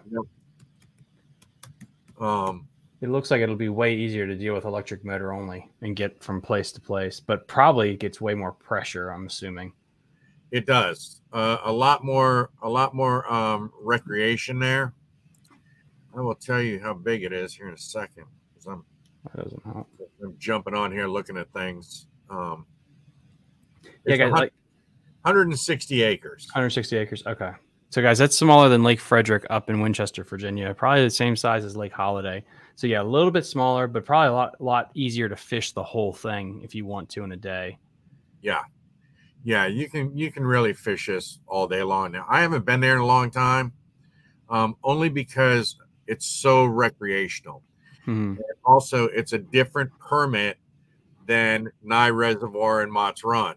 Yep. It looks like it'll be way easier to deal with electric motor only and get from place to place, but probably it gets way more pressure, I'm assuming. It does. A lot more recreation there. I will tell you how big it is here in a second, because I'm jumping on here looking at things. Yeah, guys, like 160 acres. 160 acres. Okay. So, guys, that's smaller than Lake Frederick up in Winchester, Virginia. Probably the same size as Lake Holiday. So, yeah, a little bit smaller, but probably a lot easier to fish the whole thing if you want to in a day. Yeah. Yeah, you can really fish this all day long. Now, I haven't been there in a long time, only because it's so recreational. Mm-hmm. And also, it's a different permit than Nye Reservoir and Mott's Run.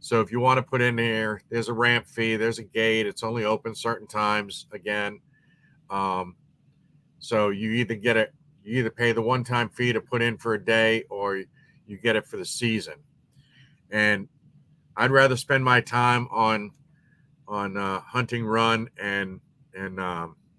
So if you want to put in there, there's a ramp fee, there's a gate. It's only open certain times again. So you either pay the one-time fee to put in for a day, or you get it for the season. And I'd rather spend my time on Hunting Run and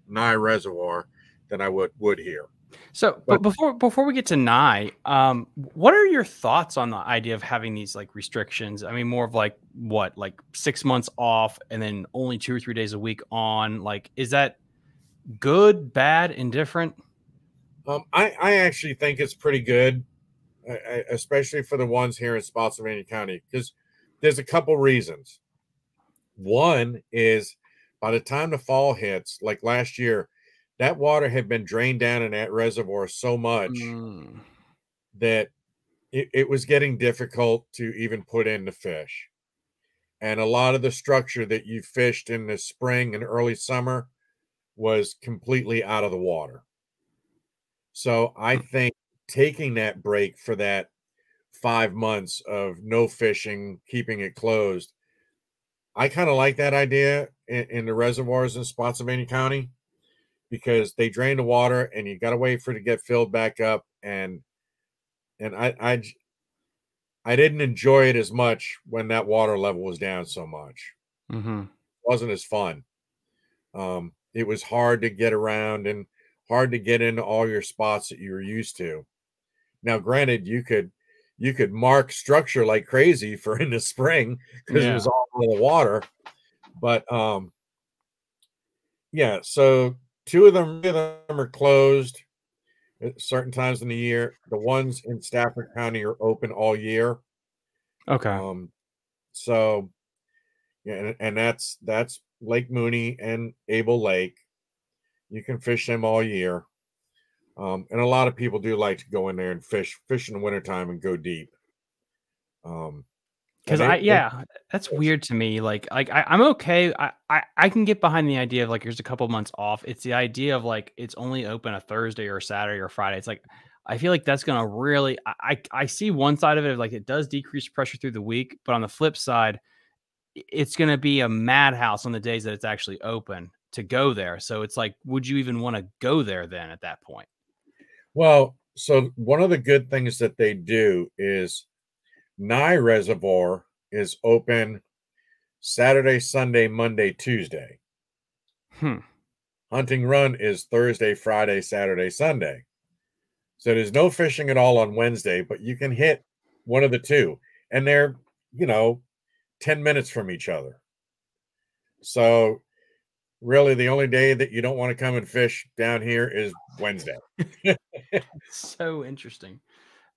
Nye Reservoir than I would here. So, but before we get to Nye, what are your thoughts on the idea of having these like restrictions? I mean, more of like what, like 6 months off and then only 2 or 3 days a week on? Like, is that good, bad, indifferent? I actually think it's pretty good, especially for the ones here in Spotsylvania County, because there's a couple reasons. One is by the time the fall hits, like last year, that water had been drained down in that reservoir so much that it was getting difficult to even put in the fish. And a lot of the structure that you fished in the spring and early summer was completely out of the water. So I think taking that break for that 5 months of no fishing, keeping it closed, I kind of like that idea in the reservoirs in Spotsylvania County, because they drain the water and you got to wait for it to get filled back up. And I didn't enjoy it as much when that water level was down so much. Mm-hmm. It wasn't as fun. It was hard to get around and hard to get into all your spots that you were used to. Now, granted, you could mark structure like crazy for in the spring, because it was all in the water. But yeah, so three of them are closed at certain times in the year. The ones in Stafford County are open all year. Okay. So yeah, and that's Lake Mooney and Abel Lake. You can fish them all year. And a lot of people do like to go in there and fish in the wintertime and go deep. That's weird to me. Like I'm okay. I can get behind the idea of like, here's a couple months off. It's the idea of like, it's only open a Thursday or a Saturday or Friday. It's like, I feel like that's going to really, I see one side of it. Like, it does decrease pressure through the week, but on the flip side, it's going to be a madhouse on the days that it's actually open to go there. So it's like, would you even want to go there then at that point? Well, So one of the good things that they do is Nye Reservoir is open Saturday, Sunday, Monday, Tuesday. Hunting Run is Thursday, Friday, Saturday, Sunday. So there's no fishing at all on Wednesday, but you can hit one of the two. And they're, you know, 10 minutes from each other. So really the only day that you don't want to come and fish down here is Wednesday. So interesting.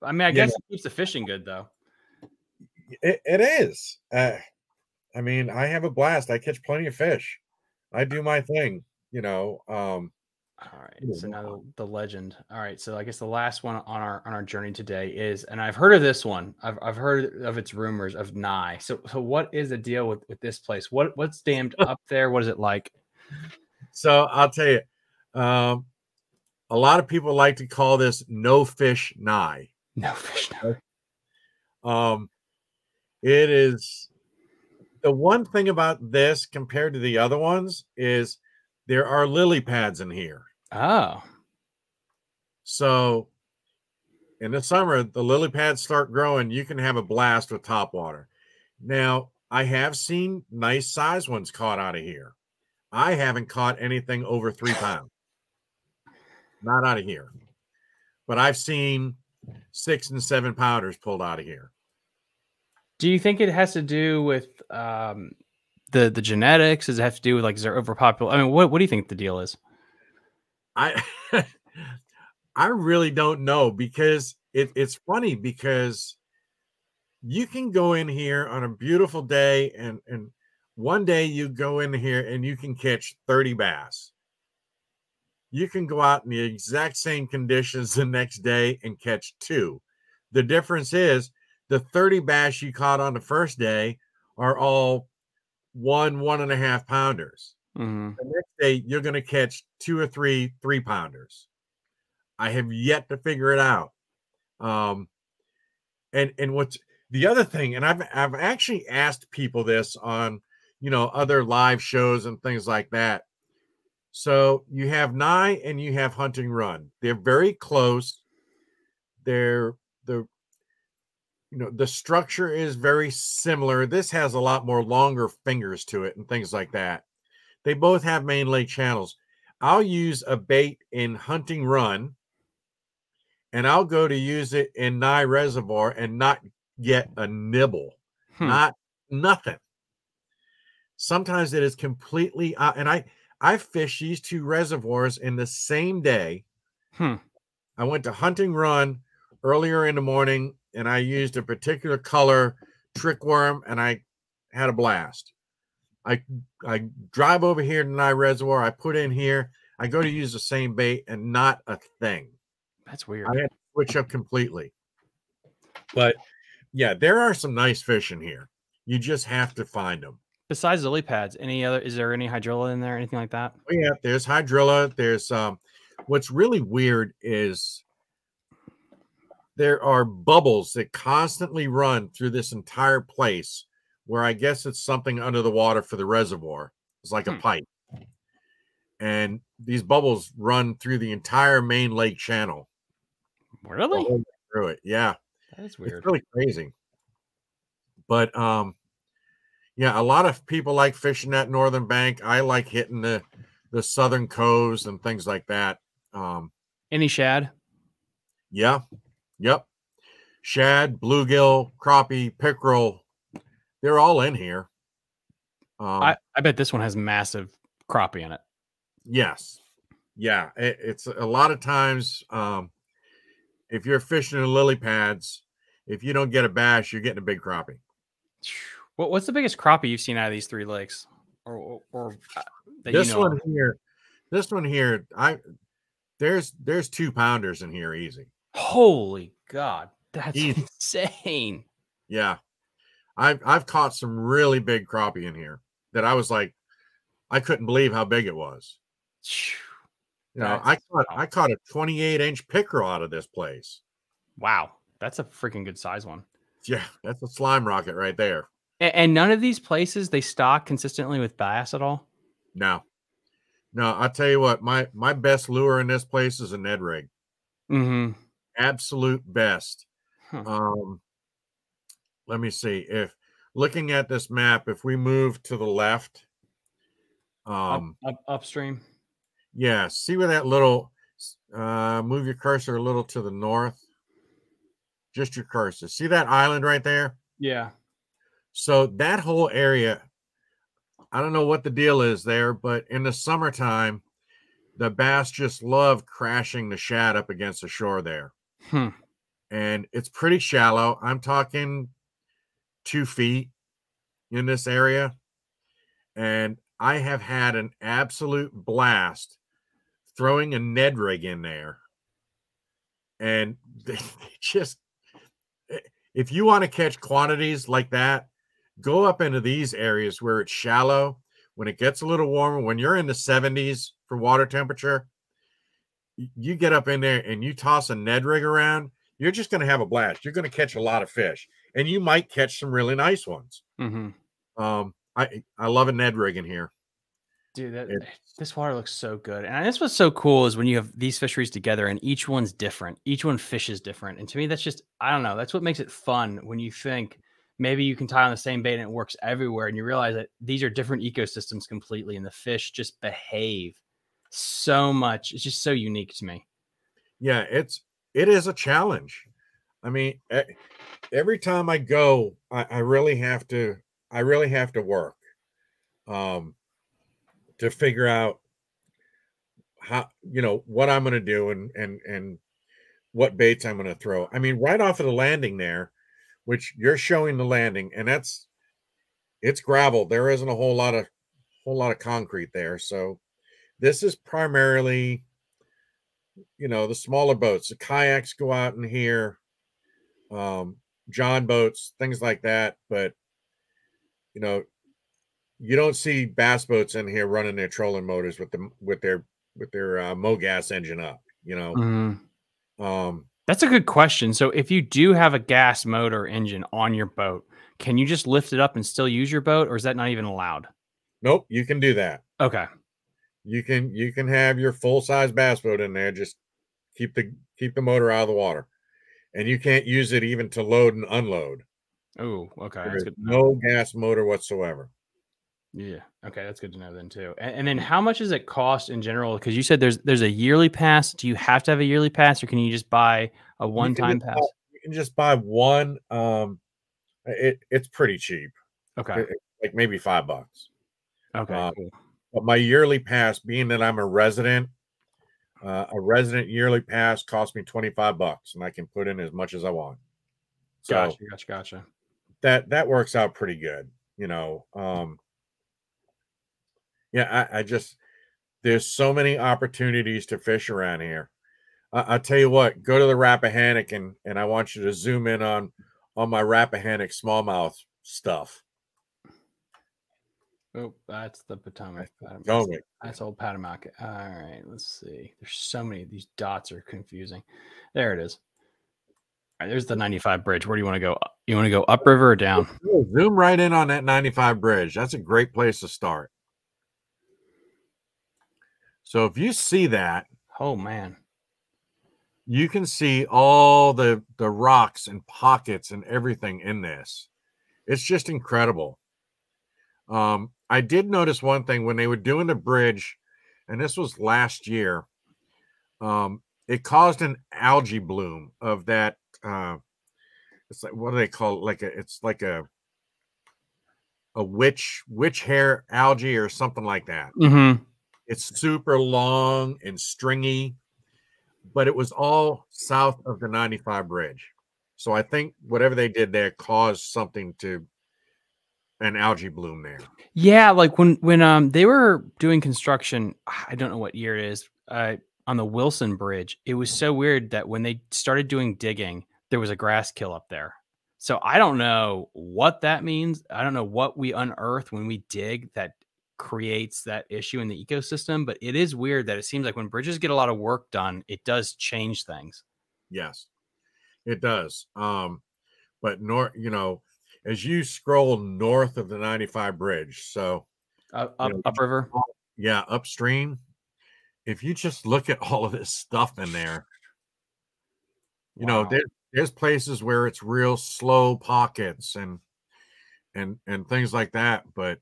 I mean, I guess it keeps the fishing good, though. It is. I mean, I have a blast. I catch plenty of fish. I do my thing, you know. All right. So now the legend. All right. So I guess the last one on our journey today is, and I've heard of this one. I've heard of its rumors of Nye. So what is the deal with this place? What's dammed up there? What is it like? So I'll tell you. A lot of people like to call this No Fish Nye. No Fish Nye. It is the one thing about this compared to the other ones is there are lily pads in here. Oh. So in the summer, the lily pads start growing. You can have a blast with topwater. Now, I have seen nice size ones caught out of here. I haven't caught anything over 3 pounds. Not out of here. But I've seen 6 and 7 pounders pulled out of here. Do you think it has to do with the genetics? Does it have to do with, like, is there overpopulation? I mean, what do you think the deal is? I really don't know, because it's funny, because you can go in here on a beautiful day and one day you go in here and you can catch 30 bass. You can go out in the exact same conditions the next day and catch 2. The difference is the 30 bass you caught on the first day are all 1.5 pounders. Mm-hmm. The next day, you're going to catch 2 or 3 3 pounders. I have yet to figure it out. And what's the other thing? And I've actually asked people this on, you know, other live shows and things like that. So you have Nye and you have Hunting Run. They're very close. You know, the structure is very similar. This has a lot more longer fingers to it and things like that. They both have main lake channels. I'll use a bait in Hunting Run, and I'll go to use it in Nye Reservoir and not get a nibble. Not nothing. Sometimes it is completely and I fish these 2 reservoirs in the same day. I went to Hunting Run earlier in the morning, and I used a particular color trick worm, and I had a blast. I drive over here to Nye Reservoir. I put in here. I go to use the same bait, and not a thing. That's weird. I had to switch up completely. But, yeah, there are some nice fish in here. You just have to find them. Besides lily pads, is there any hydrilla in there, anything like that? Oh, yeah, there's hydrilla. There's what's really weird is there are bubbles that constantly run through this entire place, where I guess it's something under the water for the reservoir. It's like a pipe. And these bubbles run through the entire main lake channel. Really? Through it. Yeah. That's weird. It's really crazy. But yeah, a lot of people like fishing that northern bank. I like hitting the southern coves and things like that. Any shad? Yeah. Yep. Shad, bluegill, crappie, pickerel. They're all in here. I bet this one has massive crappie in it. Yes. Yeah. It's a lot of times, if you're fishing in lily pads, if you don't get a bass, you're getting a big crappie. What's the biggest crappie you've seen out of these 3 lakes? Or that this one here, there's 2 pounders in here. Easy. Holy God, that's insane. Yeah. I've caught some really big crappie in here that I was like, I couldn't believe how big it was. You know, I caught a 28-inch pickerel out of this place. Wow. That's a freaking good size one. Yeah, that's a slime rocket right there. And none of these places they stock consistently with bass at all? No. No, I'll tell you what, my best lure in this place is a Ned rig. Mm-hmm. absolute best. Huh. Let me see. If looking at this map, if we move to the left, upstream. Yeah. See where that little, move your cursor a little to the north, just your cursor. See that island right there? Yeah. So that whole area, I don't know what the deal is there, but in the summertime, the bass just love crashing the shad up against the shore there. Hmm. And it's pretty shallow. I'm talking 2 feet in this area. And I have had an absolute blast throwing a Ned rig in there. And they just, if you want to catch quantities like that, go up into these areas where it's shallow. When it gets a little warmer, when you're in the 70s for water temperature, you get up in there and you toss a Ned rig around, you're just going to have a blast. You're going to catch a lot of fish, and you might catch some really nice ones. Mm-hmm. I love a Ned rig in here. Dude, this water looks so good. And that's what's so cool is when you have these fisheries together and each one's different. Each one fishes different. And to me, that's just, I don't know, that's what makes it fun when you think maybe you can tie on the same bait and it works everywhere. And you realize that these are different ecosystems completely, and the fish just behave so much. It's just so unique to me. Yeah, it is a challenge. I mean, every time I go, I really have to work to figure out how, you know, what I'm going to do and what baits I'm going to throw. I mean, right off of the landing there, which you're showing the landing, and it's gravel. There isn't a whole lot of concrete there. So this is primarily, you know, the smaller boats, the kayaks go out in here, John boats, things like that. But, you know, you don't see bass boats in here running their trolling motors with their MoGas engine up, you know? Mm-hmm. That's a good question. So if you do have a gas motor engine on your boat, can you just lift it up and still use your boat, or is that not even allowed? Nope. You can do that. Okay. You can have your full-size bass boat in there. Just keep the motor out of the water, and you can't use it even to load and unload. Oh, okay. There's no gas motor whatsoever. Yeah. Okay, that's good to know then too. And then how much does it cost in general? Because you said there's a yearly pass. Do you have to have a yearly pass, or can you just buy a one-time pass? You can just buy one. It's pretty cheap. Okay. Like maybe $5. Okay. Cool. But my yearly pass, being that I'm a resident yearly pass costs me $25, and I can put in as much as I want. So gotcha. That works out pretty good, you know. Yeah, I just, there's so many opportunities to fish around here. I'll tell you what, go to the Rappahannock, and I want you to zoom in on my Rappahannock smallmouth stuff. Oh, that's the Potomac. That's old Potomac. All right, let's see. There's so many. These dots are confusing. There it is. All right, there's the 95 bridge. Where do you want to go? You want to go upriver or down? Zoom right in on that 95 bridge. That's a great place to start. So if you see that, oh man, you can see all the rocks and pockets and everything in this. It's just incredible. I did notice one thing when they were doing the bridge, and this was last year, it caused an algae bloom of that. It's like, what do they call it? Like a, it's like a witch hair algae or something like that. Mm-hmm. It's super long and stringy, but it was all south of the 95 bridge. So I think whatever they did there caused something to, an algae bloom there. Yeah, like when they were doing construction, I don't know what year it is, on the Wilson Bridge, it was so weird that when they started doing digging, there was a grass kill up there. So I don't know what that means. I don't know what we unearth when we dig that creates that issue in the ecosystem, but it is weird that it seems like when bridges get a lot of work done, it does change things. Yes, it does. But you know, as you scroll north of the 95 bridge, so upriver, yeah, upstream. If you just look at all of this stuff in there, You know, there's places where it's real slow pockets and things like that. But,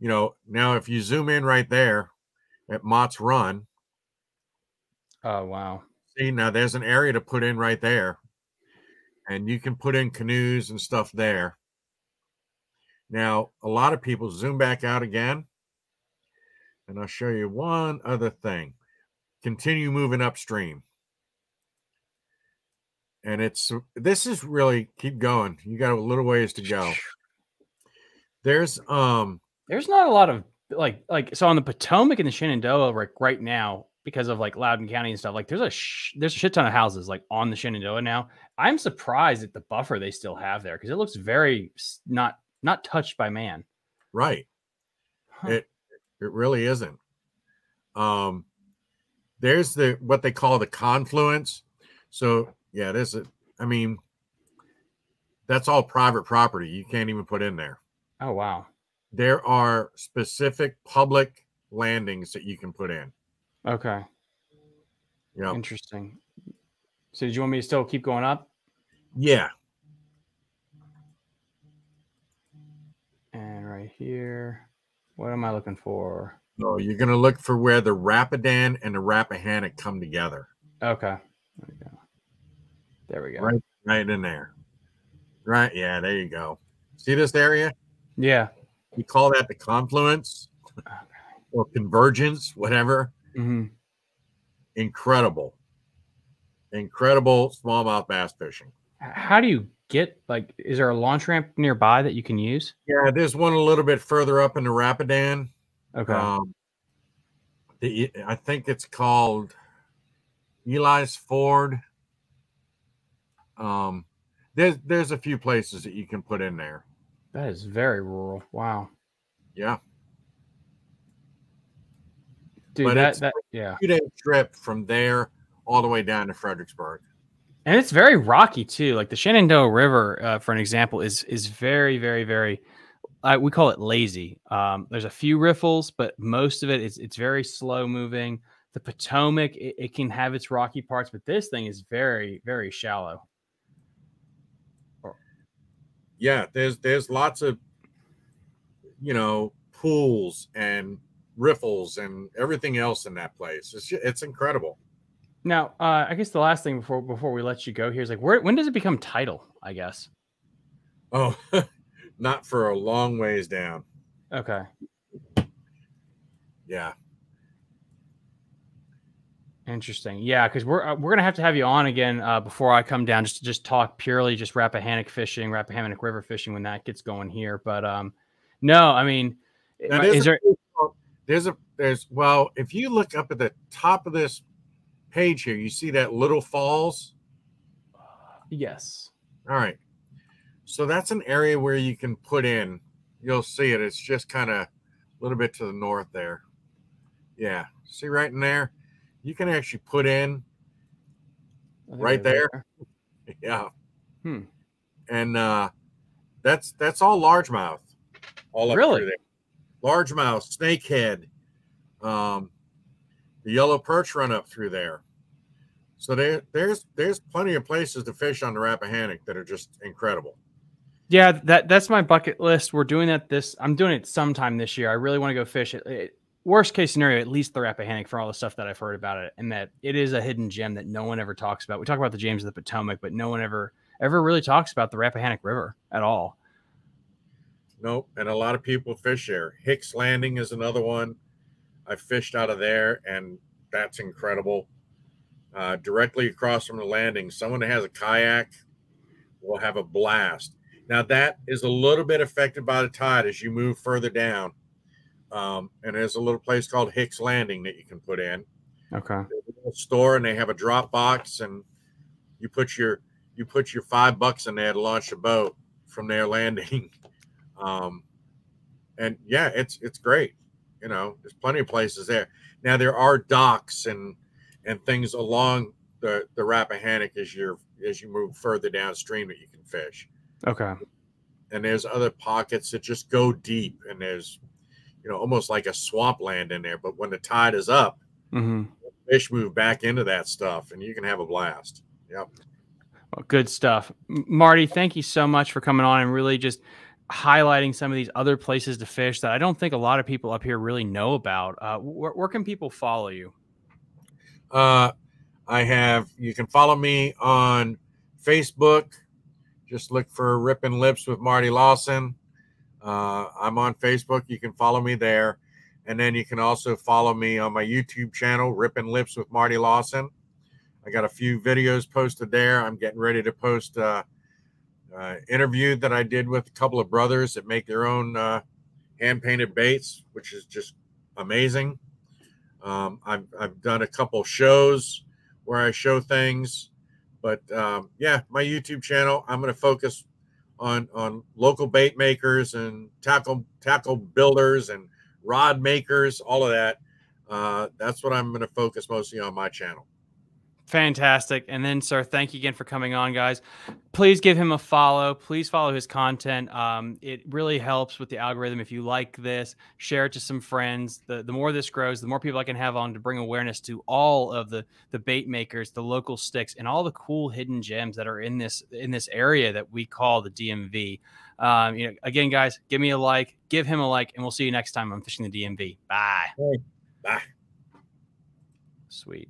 you know, now if you zoom in right there at Mott's Run. Oh, wow. See, now there's an area to put in right there. And you can put in canoes and stuff there. Now, a lot of people zoom back out again. And I'll show you one other thing. Continue moving upstream. And it's, this is really, keep going. You got a little ways to go. There's not a lot of like, so on the Potomac and the Shenandoah right now, because of like Loudoun County and stuff, like there's a shit ton of houses like on the Shenandoah now. I'm surprised at the buffer they still have there, because it looks very not touched by man. Right. Huh. It really isn't. There's what they call the confluence. So yeah, I mean, that's all private property. You can't even put in there. Oh, wow. There are specific public landings that you can put in. Okay. Yeah. Interesting. So did you want me to still keep going up? Yeah. And right here, what am I looking for? Oh, you're going to look for where the Rapidan and the Rappahannock come together. Okay. There we go. Right in there. Right. Yeah, there you go. See this area? Yeah. We call that the confluence or convergence, whatever. Mm-hmm. Incredible. Incredible smallmouth bass fishing. How do you get, like, is there a launch ramp nearby that you can use? Yeah, there's one a little bit further up in the Rapidan. Okay. I think it's called Eli's Ford. There's a few places that you can put in there. That is very rural. Wow. Yeah. Dude, but it's a 2-day trip from there all the way down to Fredericksburg. And it's very rocky too. Like the Shenandoah River, for an example, is very, very, very, we call it lazy. There's a few riffles, but most of it it's very slow moving. The Potomac, it can have its rocky parts, but this thing is very, very shallow. Yeah, there's lots of, you know, pools and riffles and everything else in that place. It's incredible. Now, I guess the last thing before we let you go here is like, when does it become tidal, I guess? Oh, not for a long ways down. Okay. Yeah. Interesting. Yeah, because we're gonna have to have you on again before I come down, just to talk purely just Rappahannock fishing, Rappahannock River fishing when that gets going here. But no, I mean, well, if you look up at the top of this page here, you see that Little Falls. Yes. All right. So that's an area where you can put in. You'll see it. It's just kind of a little bit to the north there. Yeah. See right in there. You can actually put in right there. Yeah. Hmm. And that's all largemouth. All up really? Through there. Largemouth, snakehead, the yellow perch run up through there. So there's plenty of places to fish on the Rappahannock that are just incredible. Yeah, that's my bucket list. We're doing that I'm doing it sometime this year. I really want to go fish it. Worst case scenario, at least the Rappahannock, for all the stuff that I've heard about it, and that it is a hidden gem that no one ever talks about. We talk about the James of the Potomac, but no one ever really talks about the Rappahannock River at all. Nope, and a lot of people fish there. Hicks Landing is another one. I fished out of there, and that's incredible. Directly across from the landing, someone that has a kayak will have a blast. Now, that is a little bit affected by the tide as you move further down. And there's a little place called Hicks Landing that you can put in. Okay. There's a little store, and they have a drop box, and you put your $5 in there to launch a boat from their landing. And yeah, it's great. You know, there's plenty of places there. Now there are docks and things along the Rappahannock as you move further downstream that you can fish. Okay. And there's other pockets that just go deep, and there's, you know, almost like a swampland in there, but when the tide is up, mm-hmm, fish move back into that stuff, and you can have a blast. Yep. Well, good stuff. Marty, thank you so much for coming on and really just highlighting some of these other places to fish that I don't think a lot of people up here really know about. Where can people follow you? You can follow me on Facebook. Just look for Ripping Lips with Marty Lawson. I'm on Facebook. You can follow me there. And then you can also follow me on my YouTube channel, Ripping Lips with Marty Lawson. I got a few videos posted there. I'm getting ready to post interview that I did with a couple of brothers that make their own hand-painted baits, which is just amazing. I've done a couple shows where I show things. But, yeah, my YouTube channel, I'm going to focus on local bait makers and tackle builders and rod makers, all of that. That's what I'm going to focus mostly on my channel. Fantastic. And then, sir, thank you again for coming on, guys. Please give him a follow. Please follow his content. It really helps with the algorithm. If you like this, share it to some friends. The more this grows, the more people I can have on to bring awareness to all of the bait makers, the local sticks, and all the cool hidden gems that are in this area that we call the DMV. You know, again, guys, give me a like, give him a like, and we'll see you next time on Fishing the DMV. Bye. Hey, bye. Sweet.